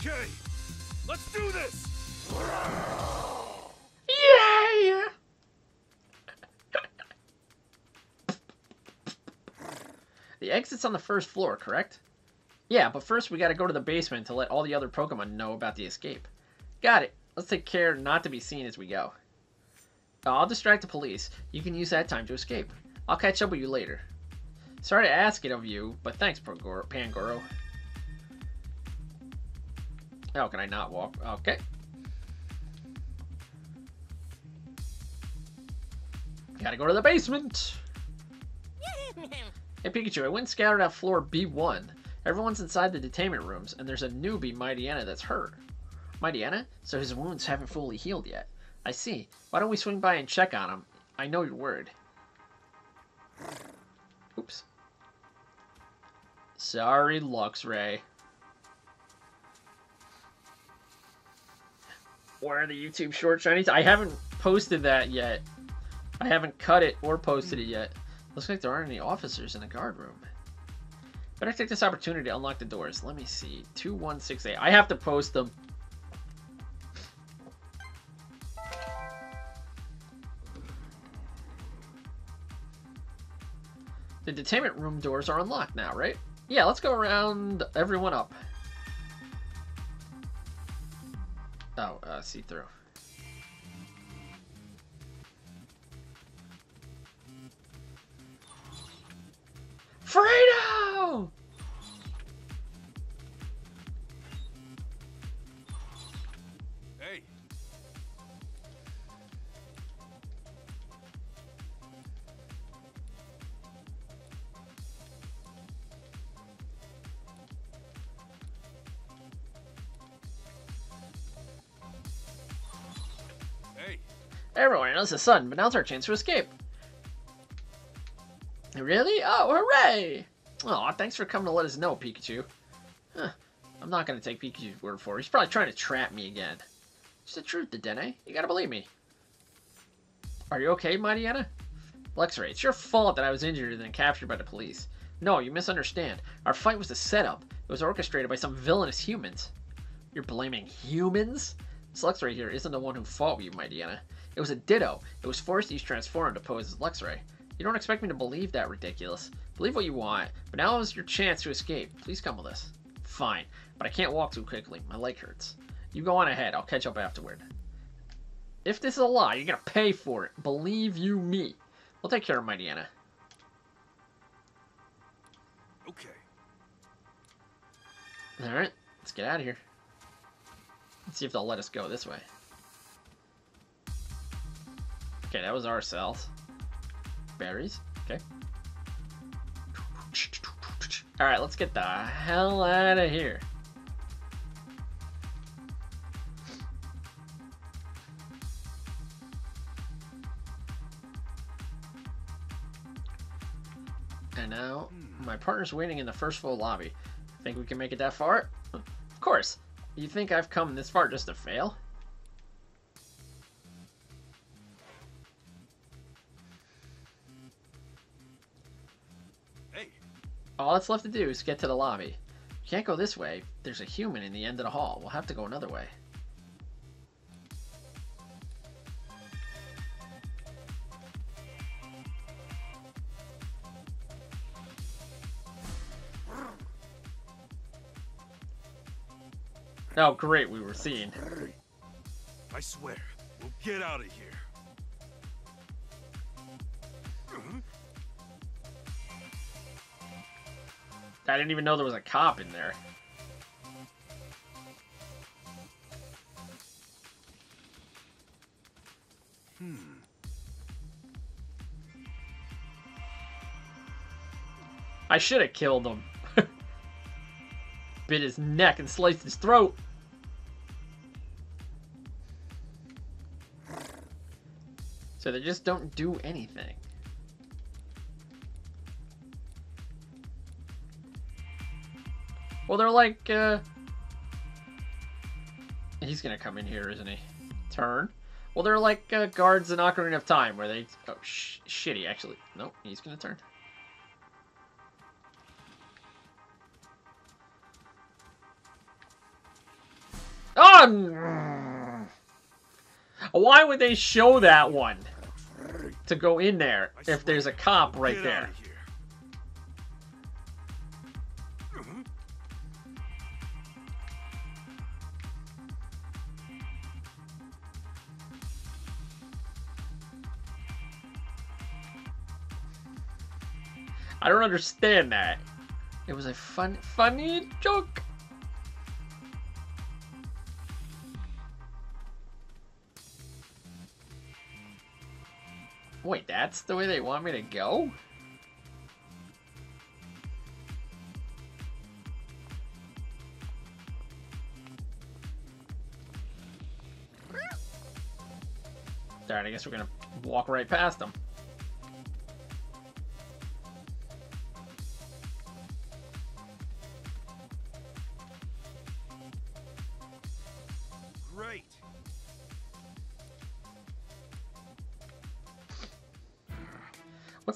Okay, let's do this! Yay! The exit's on the first floor, correct? Yeah, but first we gotta go to the basement to let all the other Pokemon know about the escape. Got it. Let's take care not to be seen as we go. I'll distract the police. You can use that time to escape. I'll catch up with you later. Sorry to ask it of you, but thanks, Pangoro. How can I not walk? Okay. Gotta go to the basement. Hey, Pikachu, I went and scouted out floor B one. Everyone's inside the detainment rooms, and there's a newbie, Mightyena, that's hurt. Mightyena? So his wounds haven't fully healed yet. I see. Why don't we swing by and check on him? I know you're worried. Oops. Sorry, Luxray. Where are the YouTube short shinies? I haven't posted that yet. I haven't cut it or posted it yet. Looks like there aren't any officers in the guard room. Better take this opportunity to unlock the doors. Let me see. two one six eight. I have to post them. The detainment room doors are unlocked now, right? Yeah, let's go around everyone up. Oh, uh, see-through. Fredo! Hey. Hey. Everyone knows the sun, but now's our chance to escape. Really? Oh, hooray! Aw, thanks for coming to let us know, Pikachu. Huh. I'm not going to take Pikachu's word for it. He's probably trying to trap me again. It's the truth, Dedenne. You gotta believe me. Are you okay, Mightyena? Luxray, it's your fault that I was injured and then captured by the police. No, you misunderstand. Our fight was a setup. It was orchestrated by some villainous humans. You're blaming humans? This Luxray here isn't the one who fought with you, Mightyena. It was a Ditto. It was forced to use Transform to pose as Luxray. You don't expect me to believe that, ridiculous. Believe what you want, but now is your chance to escape. Please come with us. Fine, but I can't walk too quickly. My leg hurts. You go on ahead. I'll catch up afterward. If this is a lie, you're going to pay for it. Believe you me. We'll take care of Mightyena. Okay. All right, let's get out of here. Let's see if they'll let us go this way. Okay, that was our cells. Berries. Okay. Alright, let's get the hell out of here. And now, my partner's waiting in the first floor lobby. Think we can make it that far? Of course. You think I've come this far just to fail? All that's left to do is get to the lobby. You can't go this way. There's a human in the end of the hall. We'll have to go another way. Oh, great. We were seen. I swear, we'll get out of here. I didn't even know there was a cop in there. Hmm. I should have killed him. Bit his neck and sliced his throat. So they just don't do anything. Well, they're like, uh... he's gonna come in here, isn't he? Turn. Well, they're like uh, guards in Ocarina of Time, where they... Oh, sh shitty, actually. Nope, he's gonna turn. Oh! Why would they show that one? To go in there, if there's a cop right there. I don't understand that. It was a fun, funny joke. Wait, that's the way they want me to go? All right, I guess we're gonna walk right past them.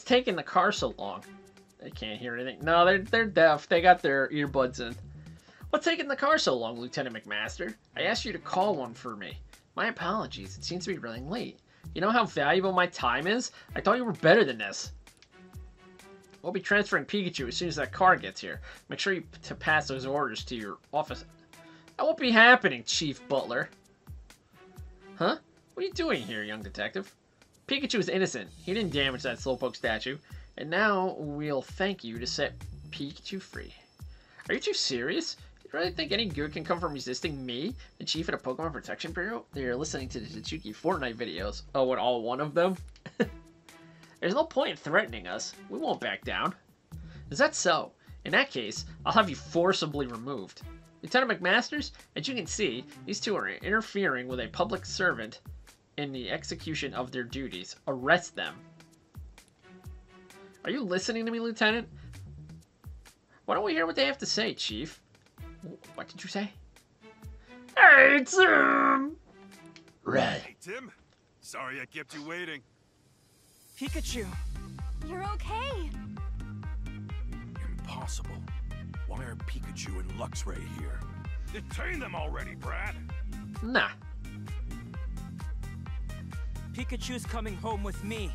Taking the car so long. They can't hear anything. No, they're, they're deaf. They got their earbuds in. What's taking the car so long, Lieutenant McMaster? I asked you to call one for me. My apologies. It seems to be running late. You know how valuable my time is? I thought you were better than this. We'll be transferring Pikachu as soon as that car gets here. Make sure you to pass those orders to your office. That won't be happening, Chief Butler. Huh? What are you doing here, young detective? Pikachu is innocent. He didn't damage that Slowpoke statue. And now we'll thank you to set Pikachu free. Are you too serious? Do you really think any good can come from resisting me, the chief of the Pokemon Protection Bureau? They're listening to the Tatsuki Fortnite videos. Oh, and all one of them? There's no point in threatening us. We won't back down. Is that so? In that case, I'll have you forcibly removed. Lieutenant McMasters, as you can see, these two are interfering with a public servant in the execution of their duties. Arrest them. Are you listening to me, Lieutenant? Why don't we hear what they have to say, Chief? What did you say? Hey, Tim! Right. Hey, Tim. Sorry I kept you waiting. Pikachu. You're okay. Impossible. Why are Pikachu and Luxray here? Detain them already, Brad. Nah. Pikachu's coming home with me.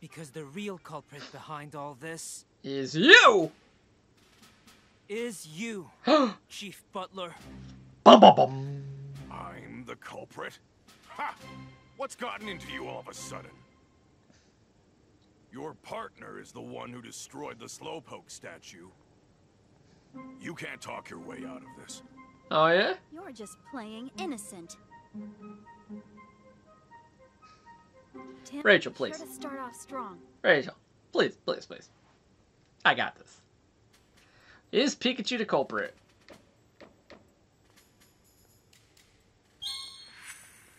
Because the real culprit behind all this... Is you! Is you, Chief Butler. Bum, bum, bum. I'm the culprit? Ha! What's gotten into you all of a sudden? Your partner is the one who destroyed the Slowpoke statue. You can't talk your way out of this. Oh, yeah? You're just playing innocent. Tim, Rachel, please. Sure to start off strong. Rachel, please, please, please. I got this. Is Pikachu the culprit?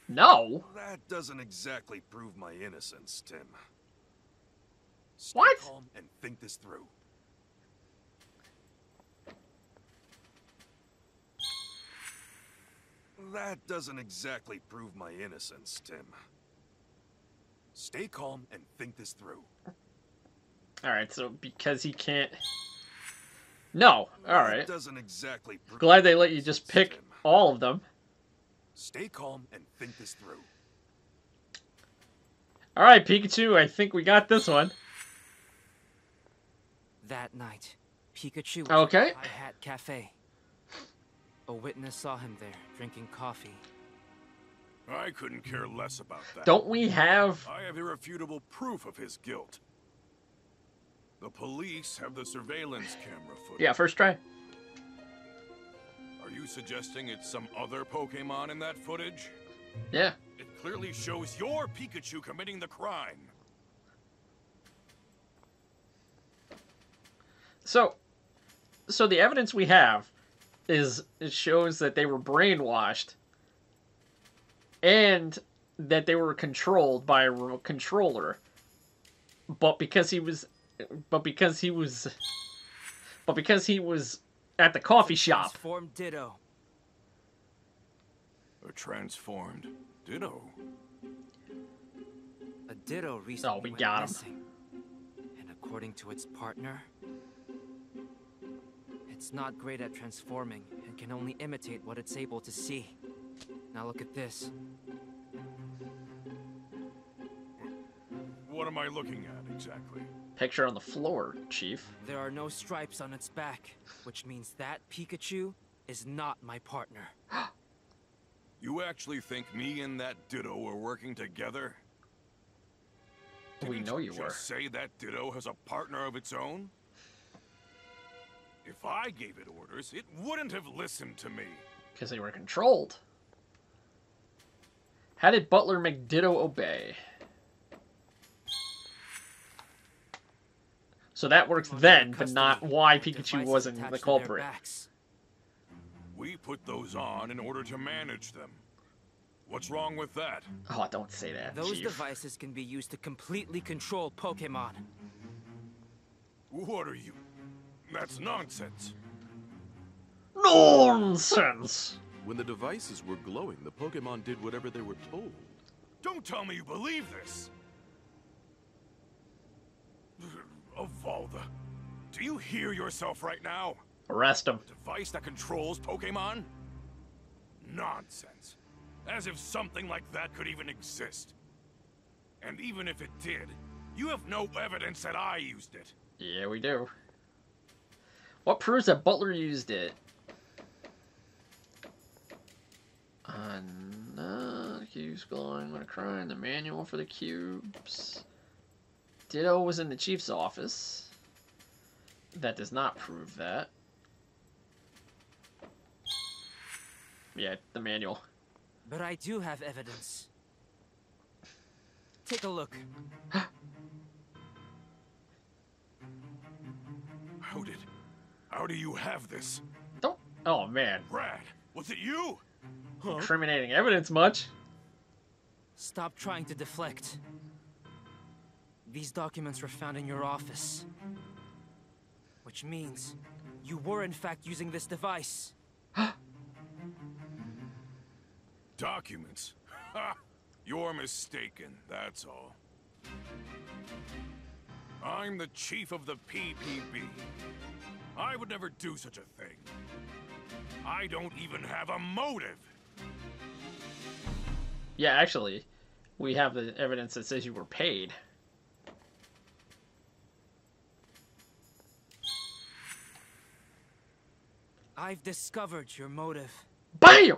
No. That doesn't exactly prove my innocence, Tim. Stay what? Calm and think this through. That doesn't exactly prove my innocence, Tim. Stay calm and think this through. Alright, so because he can't... No, alright. Doesn't exactly prove glad they let you just pick Tim. All of them. Stay calm and think this through. Alright, Pikachu, I think we got this one. That night, Pikachu was okay. at High Hat Cafe. A witness saw him there, drinking coffee. I couldn't care less about that. Don't we have... I have irrefutable proof of his guilt. The police have the surveillance camera footage. Yeah, first try. Are you suggesting it's some other Pokemon in that footage? Yeah. It clearly shows your Pikachu committing the crime. So, so the evidence we have is it shows that they were brainwashed. And that they were controlled by a remote controller, but because he was, but because he was, but because he was at the coffee shop. Transformed Ditto. A transformed Ditto. A Ditto recently. Oh, we got him. Missing. And according to its partner, it's not great at transforming and can only imitate what it's able to see. Now look at this. What am I looking at exactly? Picture on the floor, Chief. There are no stripes on its back, which means that Pikachu is not my partner. You actually think me and that Ditto were working together? Didn't we know you were. Just say that Ditto has a partner of its own? If I gave it orders, it wouldn't have listened to me. Because they were controlled. How did Butler make Ditto obey? So that works then, but not why Pikachu wasn't the culprit. We put those on in order to manage them. What's wrong with that? Oh, don't say that, Chief. Those devices can be used to completely control Pokemon. What are you? That's nonsense. Nonsense! When the devices were glowing, the Pokemon did whatever they were told. Don't tell me you believe this! you hear yourself right now? Arrest him. Device that controls Pokemon? Nonsense. As if something like that could even exist. And even if it did, you have no evidence that I used it. Yeah, we do. What proves that Butler used it? Uh, no, the cube's glowing. What a crime. The manual for the cubes. Ditto was in the chief's office. That does not prove that. Yeah, the manual. But I do have evidence. Take a look. How did... How do you have this? Don't... Oh, man. Brad, was it you? Huh? Incriminating evidence much. Stop trying to deflect. These documents were found in your office. Which means you were in fact using this device. Documents? Ha! You're mistaken, that's all. I'm the chief of the P P B. I would never do such a thing. I don't even have a motive. Yeah, actually, we have the evidence that says you were paid. I've discovered your motive. BAM!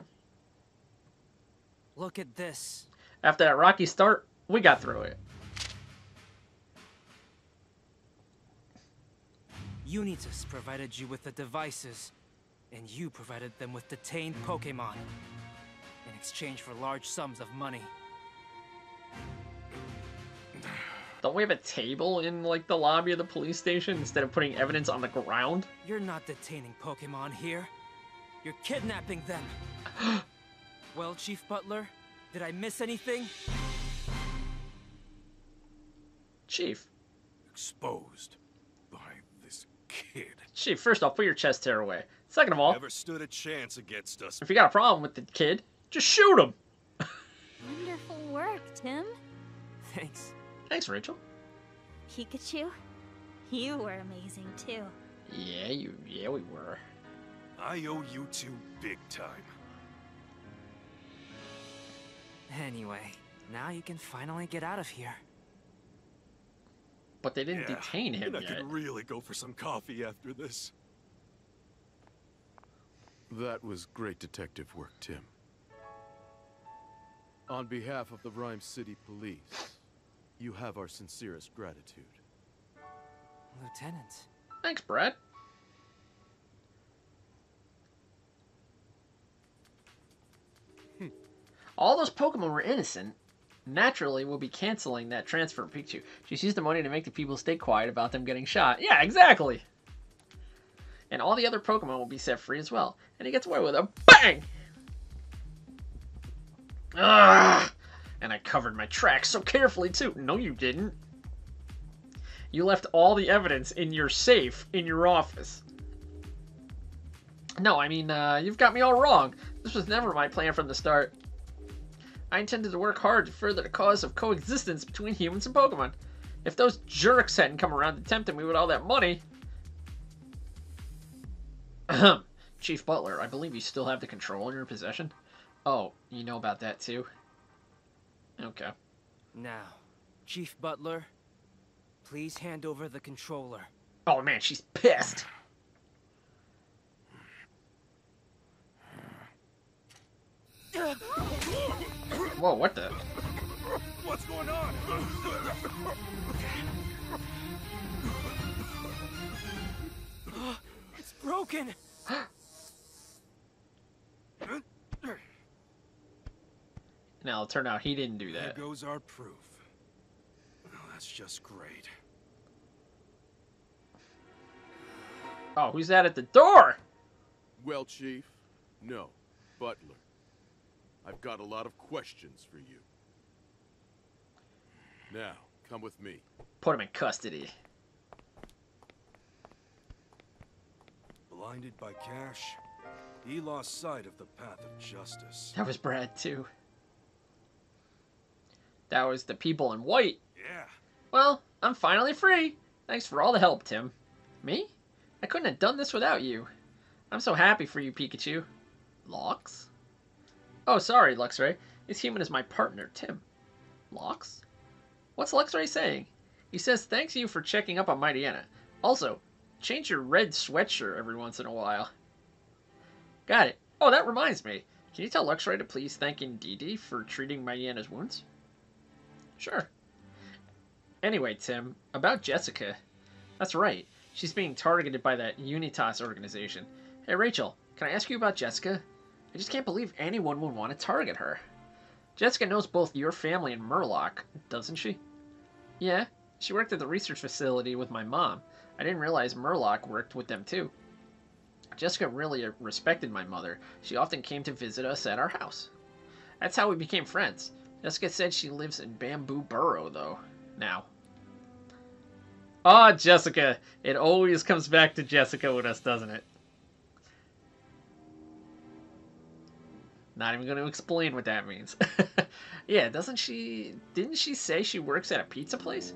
Look at this. After that rocky start, we got through it. Unitas provided you with the devices, and you provided them with detained Pokemon in exchange for large sums of money. Don't we have a table in, like, the lobby of the police station instead of putting evidence on the ground? You're not detaining Pokemon here. You're kidnapping them. Well, Chief Butler, did I miss anything? Chief. Exposed by this kid. Chief, first off, put your chest hair away. Second of all, never stood a chance against us. If you got a problem with the kid, just shoot him. Wonderful work, Tim. Thanks. Thanks, Rachel. Pikachu, you were amazing too. Yeah, you. Yeah, we were. I owe you two big time. Anyway, now you can finally get out of here. But they didn't yeah, detain him yet. I could really go for some coffee after this. That was great detective work, Tim. On behalf of the Rhyme City Police, you have our sincerest gratitude. Lieutenant. Thanks, Brad. All those Pokemon were innocent. Naturally, we'll be canceling that transfer of Pikachu. Just use the money to make the people stay quiet about them getting shot. Yeah, exactly. And all the other Pokemon will be set free as well. And he gets away with a bang! Ugh! And I covered my tracks so carefully, too. No, you didn't. You left all the evidence in your safe in your office. No, I mean, uh, you've got me all wrong. This was never my plan from the start. I intended to work hard to further the cause of coexistence between humans and Pokemon. If those jerks hadn't come around to tempt me with all that money... Ahem. Chief Butler, I believe you still have the control in your possession. Oh, you know about that too? Okay. Now, Chief Butler, please hand over the controller. Oh man, she's pissed! Whoa, what the? What's going on? It's broken. Now, it'll turn out he didn't do that. There goes our proof. Oh, that's just great. Oh, who's that at the door? Well, Chief, no, Butler. I've got a lot of questions for you. Now, come with me. Put him in custody. Blinded by cash, he lost sight of the path of justice. That was Brad, too. That was the people in white. Yeah. Well, I'm finally free. Thanks for all the help, Tim. Me? I couldn't have done this without you. I'm so happy for you, Pikachu. Locks? Oh, sorry, Luxray. This human is my partner, Tim. Locks? What's Luxray saying? He says thanks you for checking up on Mightyena. Also, change your red sweatshirt every once in a while. Got it. Oh, that reminds me. Can you tell Luxray to please thank Indeedee for treating Mightyena's wounds? Sure. Anyway, Tim, about Jessica. That's right. She's being targeted by that Unitas organization. Hey, Rachel, can I ask you about Jessica? I just can't believe anyone would want to target her. Jessica knows both your family and Murlock, doesn't she? Yeah, she worked at the research facility with my mom. I didn't realize Murlock worked with them too. Jessica really respected my mother. She often came to visit us at our house. That's how we became friends. Jessica said she lives in Bamboo Burrow, though, now. Ah, Jessica! It always comes back to Jessica with us, doesn't it? Not even going to explain what that means. Yeah, doesn't she... Didn't she say she works at a pizza place?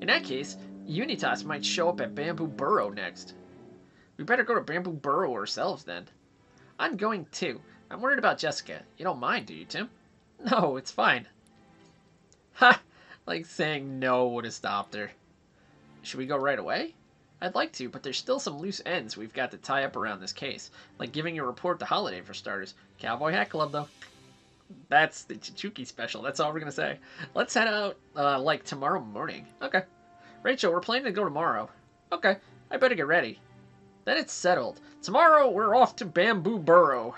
In that case, Unitas might show up at Bamboo Burrow next. We better go to Bamboo Burrow ourselves, then. I'm going, too. I'm worried about Jessica. You don't mind, do you, Tim? No, it's fine. Ha! Like saying no would have stopped her. Should we go right away? I'd like to, but there's still some loose ends we've got to tie up around this case. Like giving a report to Holiday, for starters. Cowboy Hat Club, though. That's the Chichuki special. That's all we're going to say. Let's head out, uh, like, tomorrow morning. Okay. Rachel, we're planning to go tomorrow. Okay. I better get ready. Then it's settled. Tomorrow, we're off to Bamboo Burrow.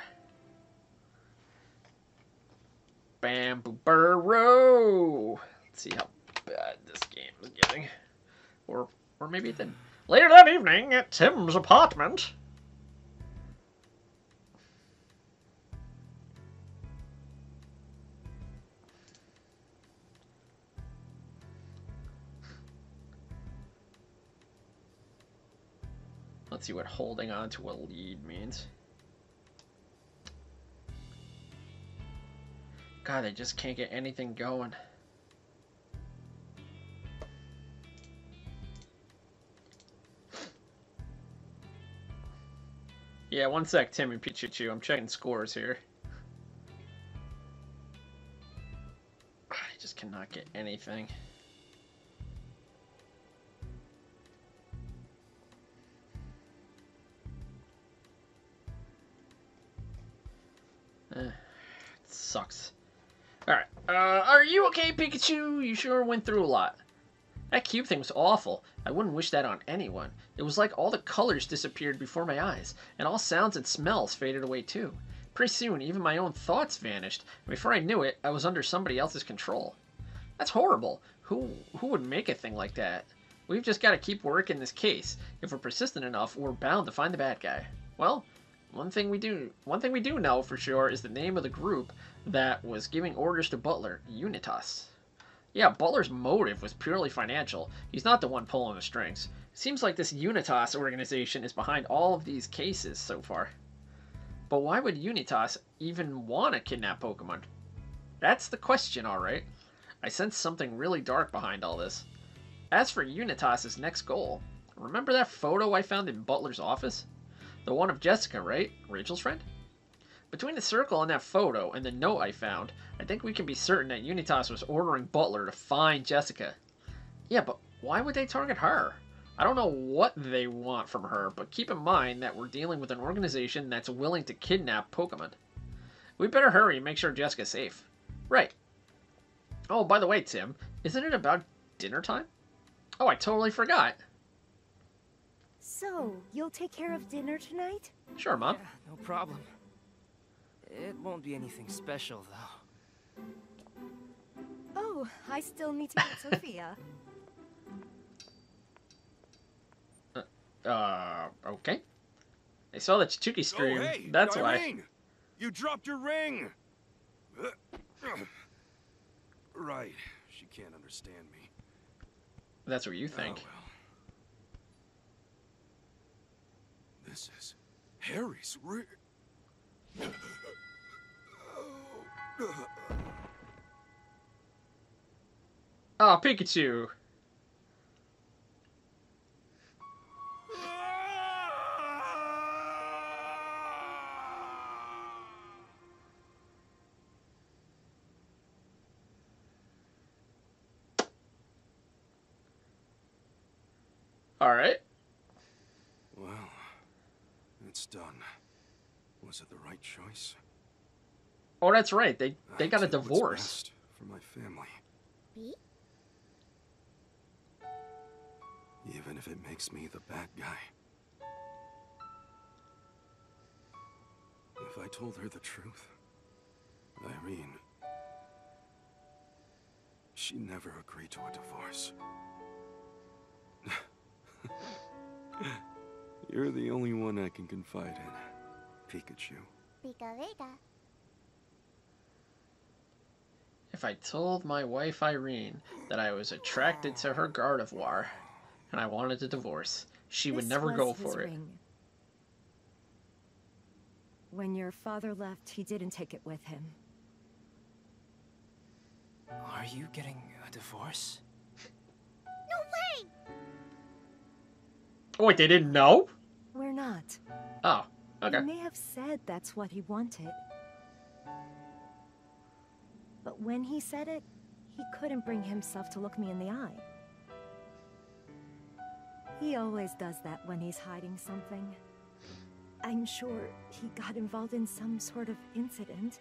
Bamboo Burrow. Let's see how bad this game is getting. Or, or maybe it didn't. Later that evening at Tim's apartment. Let's see what holding on to a lead means. God, they just can't get anything going. Yeah, one sec, Tim and Pikachu. I'm checking scores here. I just cannot get anything. Uh, it sucks. Alright. Uh, are you okay, Pikachu? You sure went through a lot. That cube thing was awful. I wouldn't wish that on anyone. It was like all the colors disappeared before my eyes, and all sounds and smells faded away too. Pretty soon, even my own thoughts vanished. Before I knew it, I was under somebody else's control. That's horrible. Who, who would make a thing like that? We've just got to keep working this case. If we're persistent enough, we're bound to find the bad guy. Well, one thing we do, one thing we do know for sure is the name of the group that was giving orders to Butler, Unitas. Yeah, Butler's motive was purely financial. He's not the one pulling the strings. Seems like this Unitas organization is behind all of these cases so far. But why would Unitas even want to kidnap Pokemon? That's the question, alright. I sense something really dark behind all this. As for Unitas' next goal, remember that photo I found in Butler's office? The one of Jessica, right? Rachel's friend? Between the circle on that photo and the note I found, I think we can be certain that Unitas was ordering Butler to find Jessica. Yeah, but why would they target her? I don't know what they want from her, but keep in mind that we're dealing with an organization that's willing to kidnap Pokemon. We better hurry and make sure Jessica's safe. Right. Oh, by the way, Tim, isn't it about dinner time? Oh, I totally forgot. So, you'll take care of dinner tonight? Sure, Mom. Yeah, no problem. It won't be anything special, though. Oh, I still need to meet Sophia. Uh, uh, okay. I saw the Chichuki stream. Oh, hey, that's why. Ring. You dropped your ring! Right. She can't understand me. That's what you think. Oh, well. This is Harry's ring. Oh, Pikachu. All right. Well, it's done. Was it the right choice? Oh, that's right. They they I got a divorce. For my family. Me? Even if it makes me the bad guy. If I told her the truth, Irene, she'd never agree to a divorce. You're the only one I can confide in, Pikachu. Pika Vega. If I told my wife Irene that I was attracted to her Gardevoir and I wanted a divorce, she this would never go for it. Ring. When your father left, he didn't take it with him. Are you getting a divorce? No way! Oh, wait, they didn't know? We're not. Oh, okay. He may have said that's what he wanted. But when he said it, he couldn't bring himself to look me in the eye. He always does that when he's hiding something. I'm sure he got involved in some sort of incident.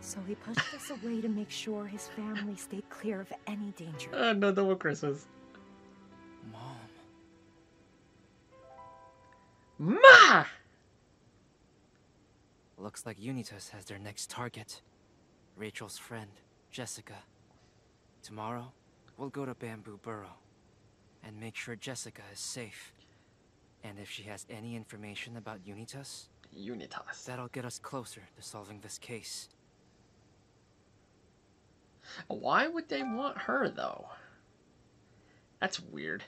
So he pushed us away to make sure his family stayed clear of any danger. Uh, no double Christmas. Mom. Ma! Looks like Unitas has their next target. Rachel's friend, Jessica. Tomorrow, we'll go to Bamboo Burrow and make sure Jessica is safe. And if she has any information about Unitas, Unitas. That'll get us closer to solving this case. Why would they want her, though? That's weird.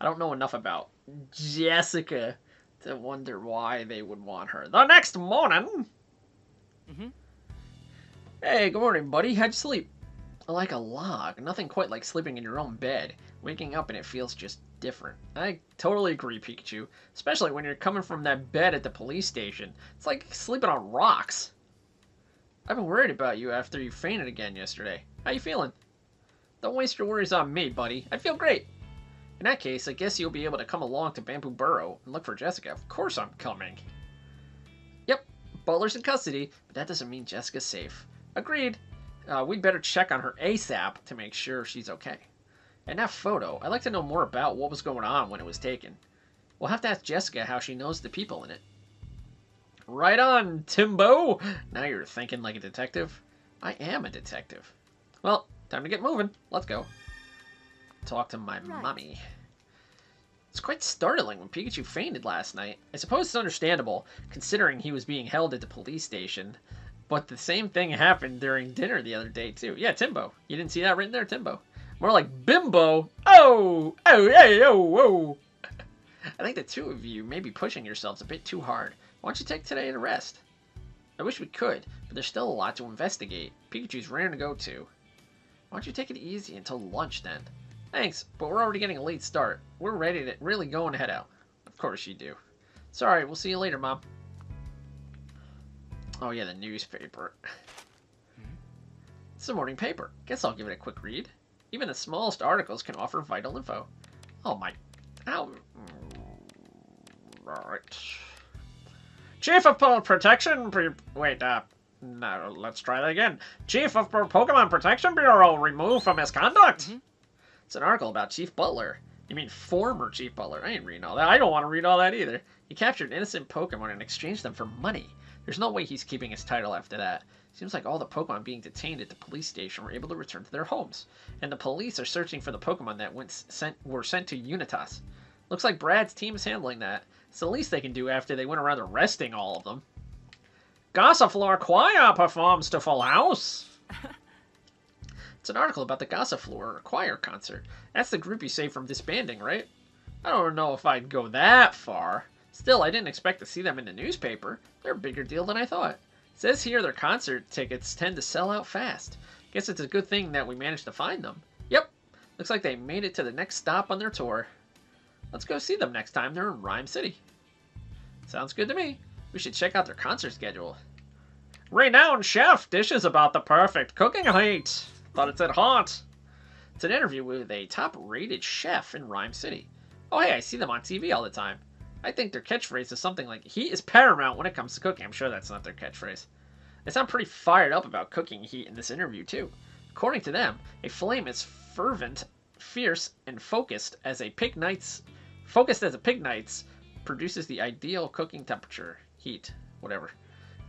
I don't know enough about Jessica to wonder why they would want her. The next morning! Mm-hmm. Hey, good morning, buddy. How'd you sleep? Like a log. Nothing quite like sleeping in your own bed. Waking up and it feels just different. I totally agree, Pikachu. Especially when you're coming from that bed at the police station. It's like sleeping on rocks. I've been worried about you after you fainted again yesterday. How you feeling? Don't waste your worries on me, buddy. I feel great. In that case, I guess you'll be able to come along to Bamboo Burrow and look for Jessica. Of course I'm coming. Yep, Butler's in custody, but that doesn't mean Jessica's safe. Agreed. Uh, we'd better check on her ASAP to make sure she's okay. And that photo, I'd like to know more about what was going on when it was taken. We'll have to ask Jessica how she knows the people in it. Right on, Timbo! Now you're thinking like a detective. I am a detective. Well, time to get moving. Let's go. Talk to my right. mommy. It's quite startling when Pikachu fainted last night. I suppose it's understandable, considering he was being held at the police station. But the same thing happened during dinner the other day, too. Yeah, Timbo. You didn't see that written there, Timbo. More like Bimbo. Oh! Oh, hey, oh, whoa! I think the two of you may be pushing yourselves a bit too hard. Why don't you take today to rest? I wish we could, but there's still a lot to investigate. Pikachu's rare to go to. Why don't you take it easy until lunch, then? Thanks, but we're already getting a late start. We're ready to really go and head out. Of course you do. Sorry, we'll see you later, Mom. Oh yeah, the newspaper. It's the morning paper. Guess I'll give it a quick read. Even the smallest articles can offer vital info. Oh my... Ow. Alright. Chief of po Protection... Pre Wait, uh... No, let's try that again. Chief of po Pokemon Protection Bureau removed for misconduct! Mm-hmm. It's an article about Chief Butler. You mean former Chief Butler. I ain't reading all that. I don't want to read all that either. He captured innocent Pokemon and exchanged them for money. There's no way he's keeping his title after that. Seems like all the Pokemon being detained at the police station were able to return to their homes. And the police are searching for the Pokemon that went sent, were sent to Unitas. Looks like Brad's team is handling that. It's the least they can do after they went around arresting all of them. Gossifleur Choir performs to full house. It's an article about the Gossifleur Choir concert. That's the group you saved from disbanding, right? I don't know if I'd go that far. Still, I didn't expect to see them in the newspaper. They're a bigger deal than I thought. It says here their concert tickets tend to sell out fast. Guess it's a good thing that we managed to find them. Yep. Looks like they made it to the next stop on their tour. Let's go see them next time they're in Rhyme City. Sounds good to me. We should check out their concert schedule. Renowned chef dishes about the perfect cooking height. Thought it said hot. It's an interview with a top-rated chef in Rhyme City. Oh, hey, I see them on T V all the time. I think their catchphrase is something like, heat is paramount when it comes to cooking. I'm sure that's not their catchphrase. They sound pretty fired up about cooking heat in this interview, too. According to them, a flame is fervent, fierce, and focused as a pig knight's... Focused as a pig knight's produces the ideal cooking temperature. Heat. Whatever.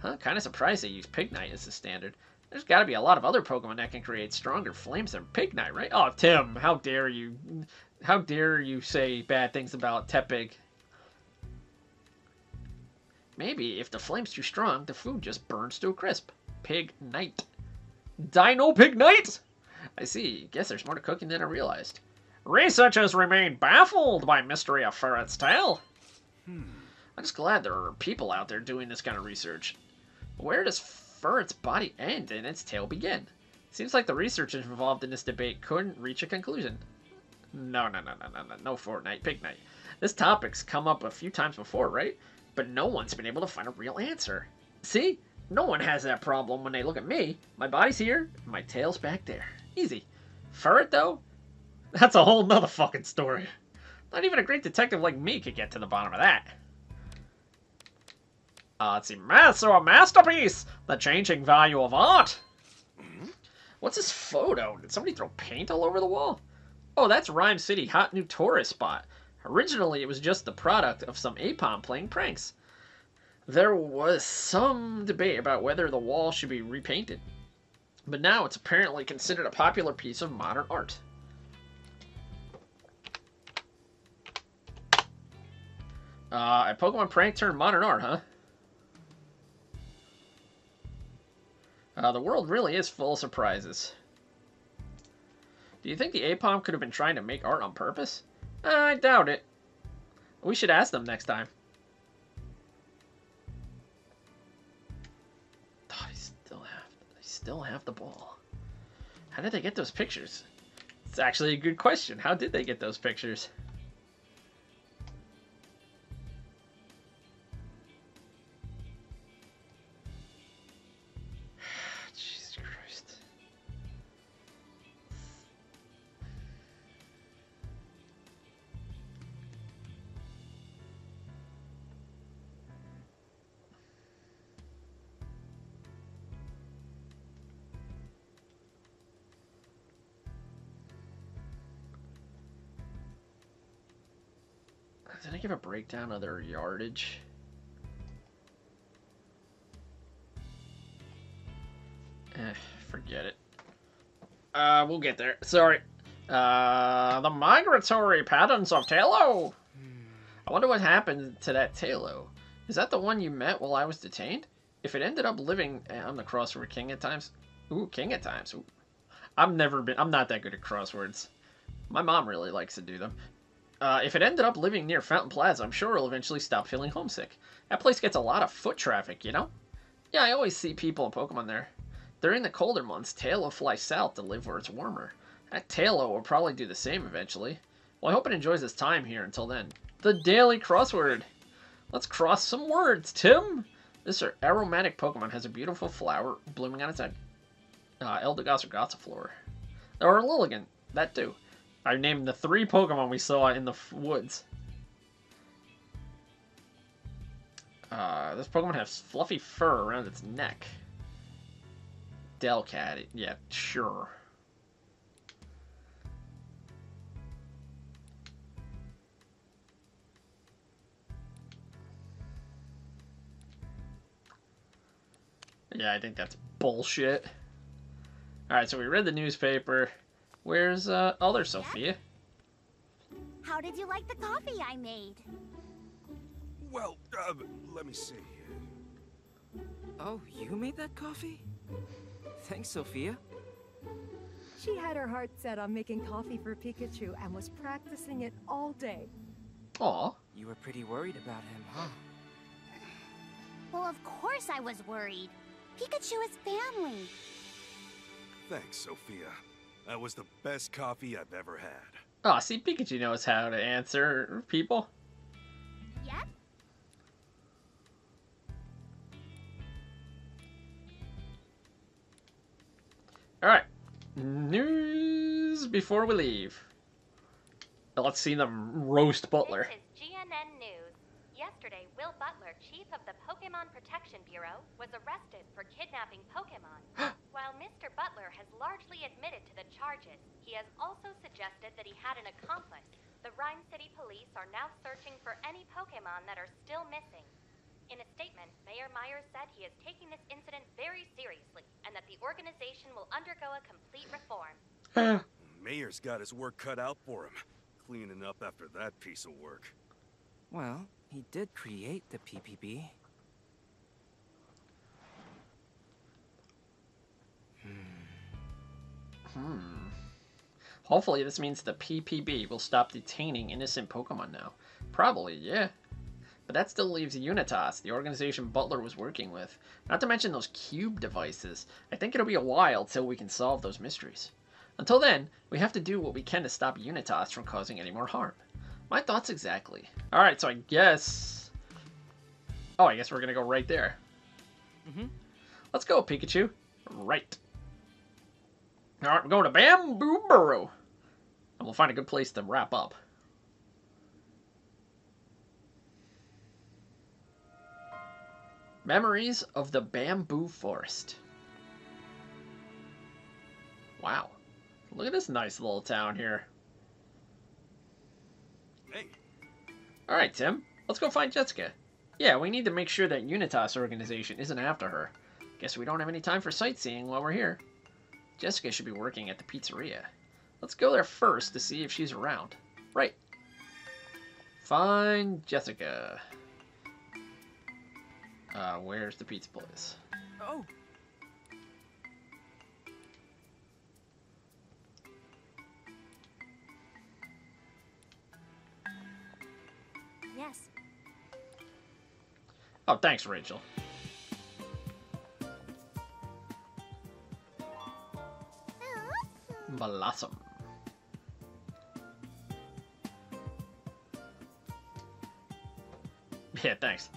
Huh, kind of surprised they use pig knight as the standard. There's got to be a lot of other Pokemon that can create stronger flames than pig knight, right? Oh, Tim, how dare you... How dare you say bad things about Tepig? Maybe if the flame's too strong, the food just burns to a crisp. Pig Knight. Dino Pig Knight? I see. Guess there's more to cooking than I realized. Researchers remain baffled by mystery of Ferret's tail. Hmm. I'm just glad there are people out there doing this kind of research. Where does Ferret's body end and its tail begin? Seems like the researchers involved in this debate couldn't reach a conclusion. No, no, no, no, no, no, no Fortnite, Pig Knight. This topic's come up a few times before, right? But no one's been able to find a real answer. See? No one has that problem when they look at me. My body's here, and my tail's back there. Easy. Ferret, though? That's a whole nother fucking story. Not even a great detective like me could get to the bottom of that. Artsy master, a masterpiece! The changing value of art! What's this photo? Did somebody throw paint all over the wall? Oh, that's Rhyme City, hot new tourist spot. Originally, it was just the product of some Aipom playing pranks. There was some debate about whether the wall should be repainted. But now it's apparently considered a popular piece of modern art. Uh, a Pokemon prank turned modern art, huh? Uh, the world really is full of surprises. Do you think the Aipom could have been trying to make art on purpose? I doubt it. We should ask them next time. Oh, they still have, they still have the ball. How did they get those pictures? It's actually a good question. How did they get those pictures? Did I give a breakdown of their yardage? Eh, forget it. Uh, we'll get there. Sorry. Uh, the migratory patterns of Taillow. I wonder what happened to that Taillow. Is that the one you met while I was detained? If it ended up living... I'm the crossword king at times. Ooh, king at times. Ooh. I've never been... I'm not that good at crosswords. My mom really likes to do them. Uh, if it ended up living near Fountain Plaza, I'm sure it'll eventually stop feeling homesick. That place gets a lot of foot traffic, you know? Yeah, I always see people and Pokemon there. During the colder months, Taillow flies south to live where it's warmer. That Taillow will probably do the same eventually. Well, I hope it enjoys its time here until then. The Daily Crossword! Let's cross some words, Tim! This aromatic Pokemon has a beautiful flower blooming on its head. Uh, Eldegoss or Gossifleur. Or Lilligan, that too. I named the three Pokemon we saw in the woods. Uh, this Pokemon has fluffy fur around its neck. Delcat, yeah, sure. Yeah, I think that's bullshit. Alright, so we read the newspaper. Where's, uh, oh, there's Sophia. How did you like the coffee I made? Well, uh, let me see. Oh, you made that coffee? Thanks, Sophia. She had her heart set on making coffee for Pikachu and was practicing it all day. Aw. You were pretty worried about him, huh? Well, of course I was worried. Pikachu is family. Thanks, Sophia. That was the best coffee I've ever had. Oh, see, Pikachu knows how to answer people. Yep. All right. News before we leave. Let's see them roast Butler. This is G N N News. Yesterday, Will Butler, chief of the Pokemon Protection Bureau, was arrested for kidnapping Pokemon. While Mister Butler has largely admitted to the charges, he has also suggested that he had an accomplice. The Rhyme City Police are now searching for any Pokemon that are still missing. In a statement, Mayor Myers said he is taking this incident very seriously and that the organization will undergo a complete reform. Mayor's got his work cut out for him, cleaning up after that piece of work. Well, he did create the P P B. Hmm. Hmm. Hopefully this means the P P B will stop detaining innocent Pokemon now. Probably, yeah. But that still leaves Unitas, the organization Butler was working with. Not to mention those cube devices. I think it'll be a while till we can solve those mysteries. Until then, we have to do what we can to stop Unitas from causing any more harm. My thoughts exactly. Alright, so I guess... Oh, I guess we're gonna go right there. Mm-hmm. Let's go, Pikachu. Right. Alright, we're going to Bamboo Burrow. And we'll find a good place to wrap up. Memories of the Bamboo Forest. Wow. Look at this nice little town here. Hey. Alright, Tim. Let's go find Jessica. Yeah, we need to make sure that Unitas organization isn't after her. Guess we don't have any time for sightseeing while we're here. Jessica should be working at the pizzeria. Let's go there first to see if she's around. Right. Find Jessica. Uh, where's the pizza place? Oh. Yes. Oh, thanks, Rachel. Blossom. Yeah, thanks.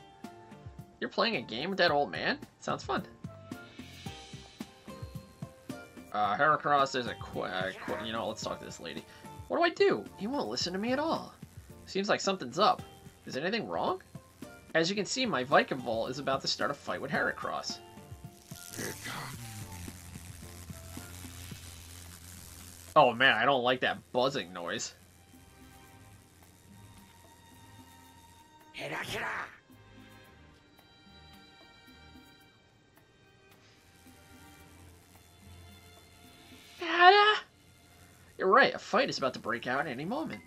You're playing a game with that old man? Sounds fun. Uh, Heracross is a qu uh, qu you know, let's talk to this lady. What do I do? He won't listen to me at all. Seems like something's up. Is anything wrong? As you can see, my Vikavolt is about to start a fight with Heracross. Oh man, I don't like that buzzing noise. You're right, a fight is about to break out at any moment.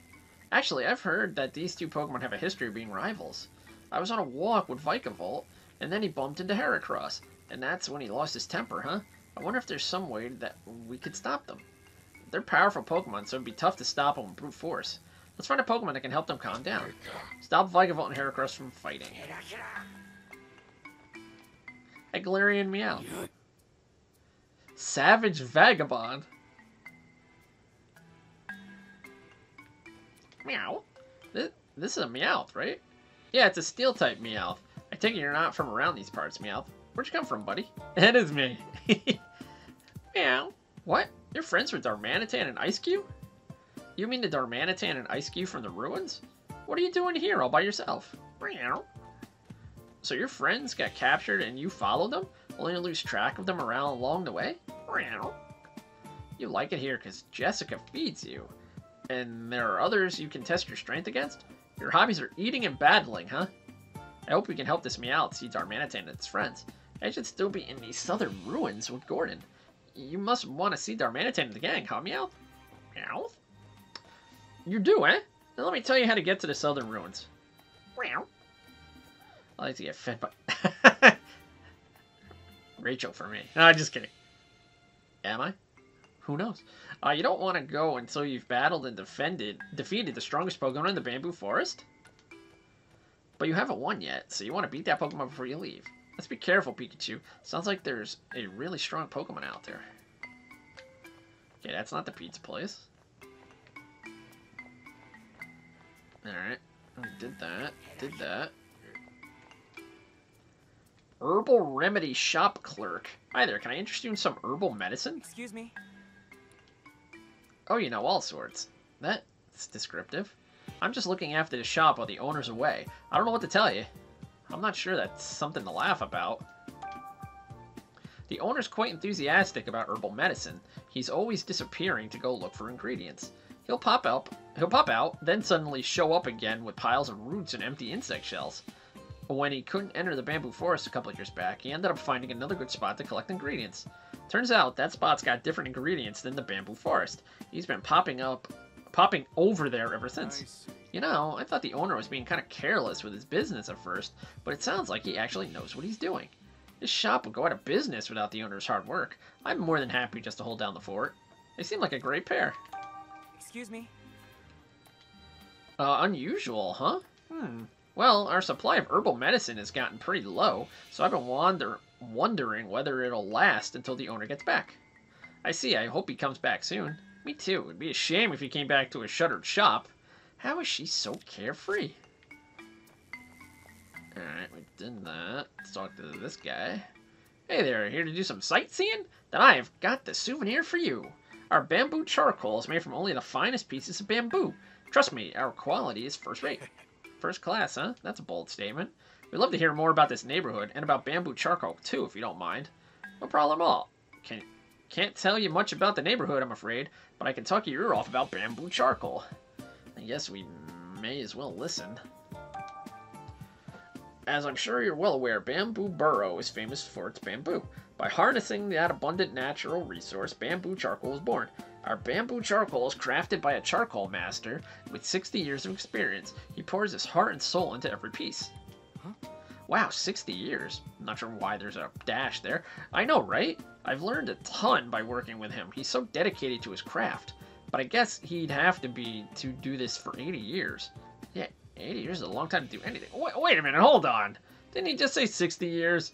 Actually, I've heard that these two Pokemon have a history of being rivals. I was on a walk with Vikavolt, and then he bumped into Heracross, and that's when he lost his temper, huh? I wonder if there's some way that we could stop them. They're powerful Pokemon, so it'd be tough to stop them with brute force. Let's find a Pokemon that can help them calm down. Stop Vikavolt and Heracross from fighting. Eglarian Meowth. Savage Vagabond. Meow. This, this is a Meowth, right? Yeah, it's a Steel-type Meowth. I take it you're not from around these parts, Meowth. Where'd you come from, buddy? That is me. Meow. What? You're friends with Darmanitan and Ice Cube? You mean the Darmanitan and Ice Cube from the ruins? What are you doing here all by yourself? Meow. So your friends got captured and you followed them? Only to lose track of them around along the way? Meow. You like it here because Jessica feeds you. And there are others you can test your strength against? Your hobbies are eating and battling, huh? I hope we can help this Meowth see Darmanitan and its friends. I should still be in the southern ruins with Gordon. You must want to see Darmanitan and the gang, huh, Meowth? Meowth? You do, eh? Now let me tell you how to get to the southern ruins. Meow. I like to get fed by... Rachel for me. No, just kidding. Am I? Who knows? Uh, you don't want to go until you've battled and defended, defeated the strongest Pokemon in the Bamboo Forest? But you haven't won yet, so you want to beat that Pokemon before you leave. Let's be careful, Pikachu. Sounds like there's a really strong Pokemon out there. Okay, that's not the pizza place. Alright. Did that. Did that. Herbal Remedy Shop Clerk. Hi there, can I interest you in some herbal medicine? Excuse me. Oh, you know, all sorts. That It's descriptive. I'm just looking after the shop while the owner's away. I don't know what to tell you. I'm not sure that's something to laugh about. The owner's quite enthusiastic about herbal medicine. He's always disappearing to go look for ingredients. He'll pop up, he'll pop out, then suddenly show up again with piles of roots and empty insect shells. When he couldn't enter the bamboo forest a couple of years back, he ended up finding another good spot to collect ingredients. Turns out that spot's got different ingredients than the bamboo forest. He's been popping up, popping over there ever since. You know, I thought the owner was being kind of careless with his business at first, but it sounds like he actually knows what he's doing. This shop would go out of business without the owner's hard work. I'm more than happy just to hold down the fort. They seem like a great pair. Excuse me? Uh, unusual, huh? Hmm. Well, our supply of herbal medicine has gotten pretty low, so I've been wander wondering whether it'll last until the owner gets back. I see. I hope he comes back soon. Me too. It'd be a shame if he came back to a shuttered shop. How is she so carefree? Alright, we did that. Let's talk to this guy. Hey there, here to do some sightseeing? Then I have got the souvenir for you. Our bamboo charcoal is made from only the finest pieces of bamboo. Trust me, our quality is first rate. First class, huh? That's a bold statement. We'd love to hear more about this neighborhood and about bamboo charcoal, too, if you don't mind. No problem at all. Can, can't tell you much about the neighborhood, I'm afraid, but I can talk your ear off about bamboo charcoal. I guess we may as well listen. As I'm sure you're well aware, Bamboo Burrow is famous for its bamboo. By harnessing that abundant natural resource, bamboo charcoal was born. Our bamboo charcoal is crafted by a charcoal master with sixty years of experience. He pours his heart and soul into every piece. Huh? Wow, sixty years. I'm not sure why there's a dash there. I know, right? I've learned a ton by working with him. He's so dedicated to his craft. But I guess he'd have to be to do this for eighty years. Yeah. eighty years is a long time to do anything. Wait, wait a minute, hold on. Didn't he just say sixty years?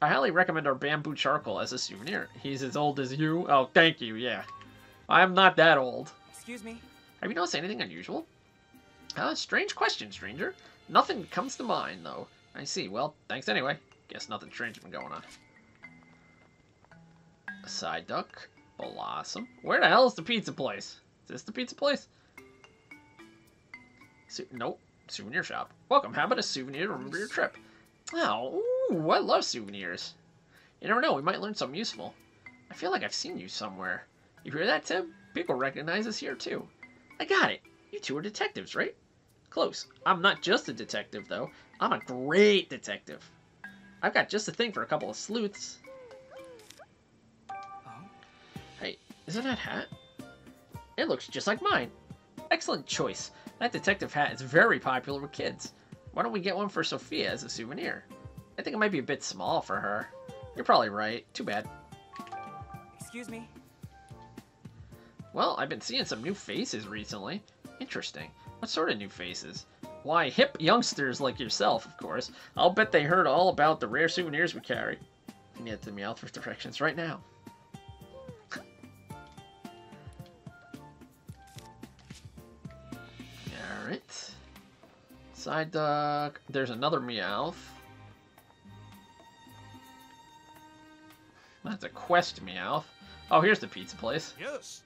I highly recommend our bamboo charcoal as a souvenir. He's as old as you. Oh, thank you, yeah. I'm not that old. Excuse me? Have you noticed anything unusual? Huh? Strange question, stranger. Nothing comes to mind, though. I see. Well, thanks anyway. Guess nothing strange has been going on. Psyduck. Blossom. Where the hell is the pizza place? Is this the pizza place? So, nope. Souvenir shop. Welcome. How about a souvenir to remember your trip? Oh, ooh, I love souvenirs. You never know. We might learn something useful. I feel like I've seen you somewhere. You hear that, Tim? People recognize us here, too. I got it. You two are detectives, right? Close. I'm not just a detective, though. I'm a great detective. I've got just a thing for a couple of sleuths. Oh. Hey, isn't that hat? It looks just like mine. Excellent choice. That detective hat is very popular with kids. Why don't we get one for Sophia as a souvenir? I think it might be a bit small for her. You're probably right. Too bad. Excuse me. Well, I've been seeing some new faces recently. Interesting. What sort of new faces? Why, hip youngsters like yourself, of course. I'll bet they heard all about the rare souvenirs we carry. And yet, the Meowth for directions right now. Alright. Psyduck. There's another Meowth. That's a quest Meowth. Oh, here's the pizza place. Yes.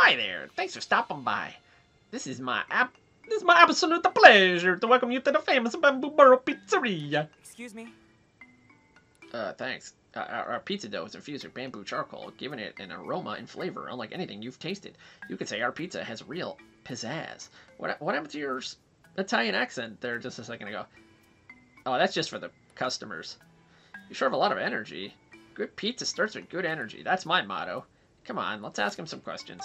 Hi there. Thanks for stopping by. This is my ab this is my absolute pleasure to welcome you to the famous Bamboo Burrow Pizzeria. Excuse me. Uh, thanks. Uh, our, our pizza dough is infused with bamboo charcoal, giving it an aroma and flavor unlike anything you've tasted. You could say our pizza has real pizzazz. What, what happened to your Italian accent there just a second ago? Oh, that's just for the customers. You sure have a lot of energy. Good pizza starts with good energy. That's my motto. Come on, let's ask him some questions.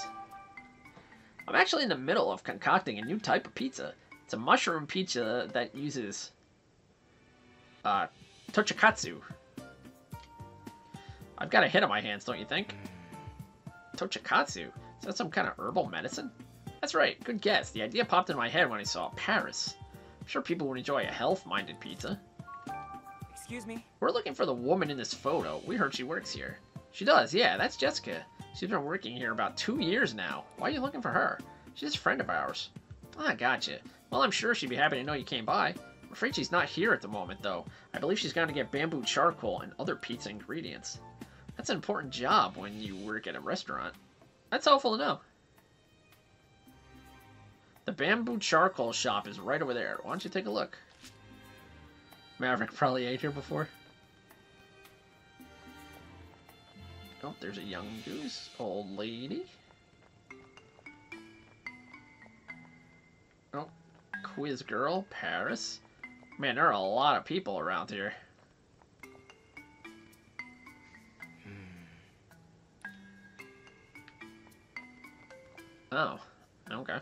I'm actually in the middle of concocting a new type of pizza. It's a mushroom pizza that uses uh, tochikatsu. I've got a hit on my hands, don't you think? Tochikatsu? Is that some kind of herbal medicine? That's right, good guess. The idea popped into my head when I saw Paris. I'm sure people would enjoy a health-minded pizza. Excuse me? We're looking for the woman in this photo. We heard she works here. She does, yeah, that's Jessica. She's been working here about two years now. Why are you looking for her? She's a friend of ours. Ah, gotcha. Well, I'm sure she'd be happy to know you came by. I'm afraid she's not here at the moment, though. I believe she's gone to get bamboo charcoal and other pizza ingredients. That's an important job when you work at a restaurant. That's helpful to know. The Bamboo Charcoal Shop is right over there. Why don't you take a look? Maverick probably ate here before. Oh, there's a young goose. Old lady. Oh, Quiz Girl, Paris. Man, there are a lot of people around here. Oh, okay.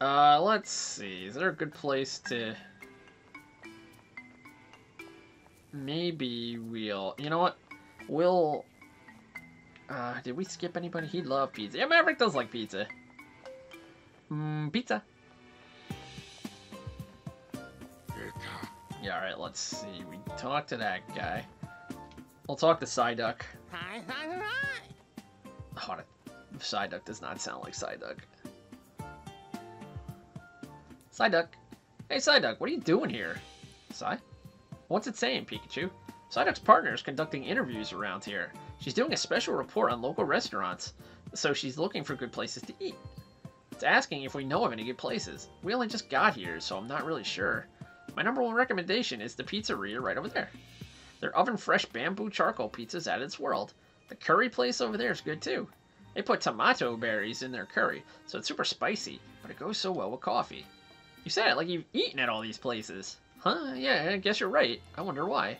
Uh, let's see. Is there a good place to... Maybe we'll... You know what? We'll... Uh, did we skip anybody? He'd love pizza. Yeah, Maverick does like pizza. Mmm, pizza. Yeah, alright, let's see. We talked to that guy. We'll talk to Psyduck. Hi, hi, hi. Oh, that Psyduck does not sound like Psyduck. Psyduck. Hey, Psyduck, what are you doing here? Psy? What's it saying, Pikachu? Psyduck's partner is conducting interviews around here. She's doing a special report on local restaurants, so she's looking for good places to eat. It's asking if we know of any good places. We only just got here, so I'm not really sure. My number one recommendation is the pizzeria right over there. Their oven-fresh bamboo charcoal pizza's at its world. The curry place over there is good, too. They put tomato berries in their curry, so it's super spicy, but it goes so well with coffee. You said it like you've eaten at all these places. Huh? Yeah, I guess you're right. I wonder why.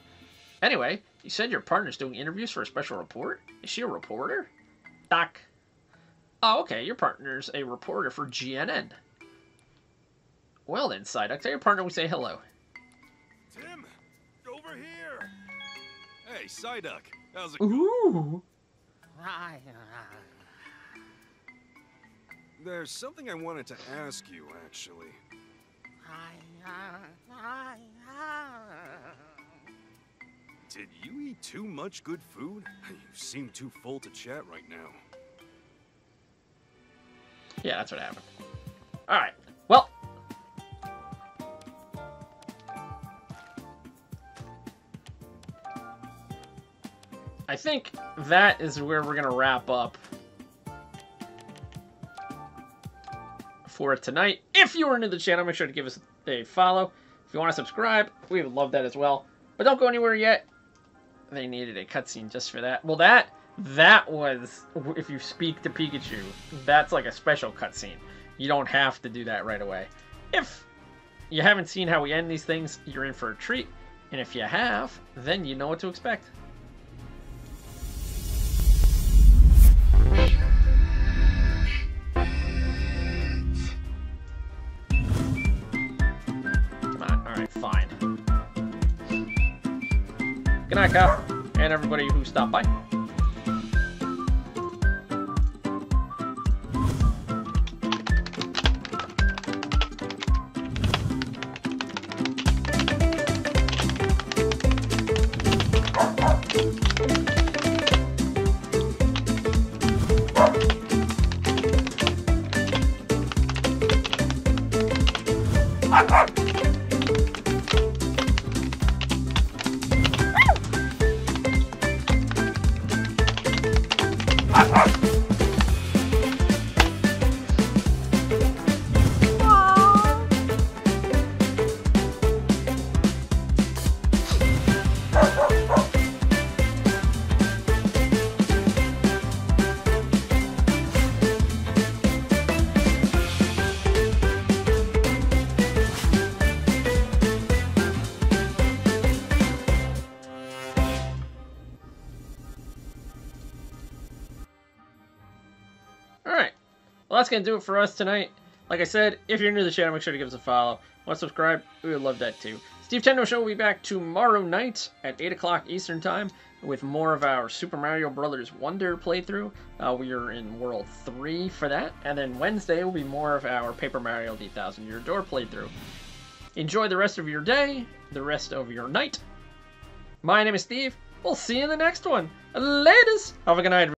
Anyway, you said your partner's doing interviews for a special report? Is she a reporter? Doc. Oh, okay. Your partner's a reporter for G N N. Well then, Psyduck, tell your partner we say hello. Tim, over here. Hey, Psyduck. How's it going? Ooh. There's something I wanted to ask you, actually. Did you eat too much good food? You seem too full to chat right now. Yeah, that's what happened. All right. Well. I think that is where we're going to wrap up for tonight. If you are new to the channel, make sure to give us a follow. If you want to subscribe, we would love that as well. But don't go anywhere yet. They needed a cutscene just for that. Well, that that was, if you speak to Pikachu, that's like a special cutscene. You don't have to do that right away. If you haven't seen how we end these things, you're in for a treat. And if you have, then you know what to expect. Fine. Good night, Kyle, and everybody who stopped by. That's gonna do it for us tonight. Like I said, if you're new to the channel, make sure to give us a follow. Want to subscribe? We would love that too. Steve Tendo Show will be back tomorrow night at eight o'clock Eastern Time with more of our Super Mario Brothers Wonder playthrough. Uh, we are in World three for that. And then Wednesday will be more of our Paper Mario The Thousand Year Door playthrough. Enjoy the rest of your day, the rest of your night. My name is Steve. We'll see you in the next one. Laters! Have a good night.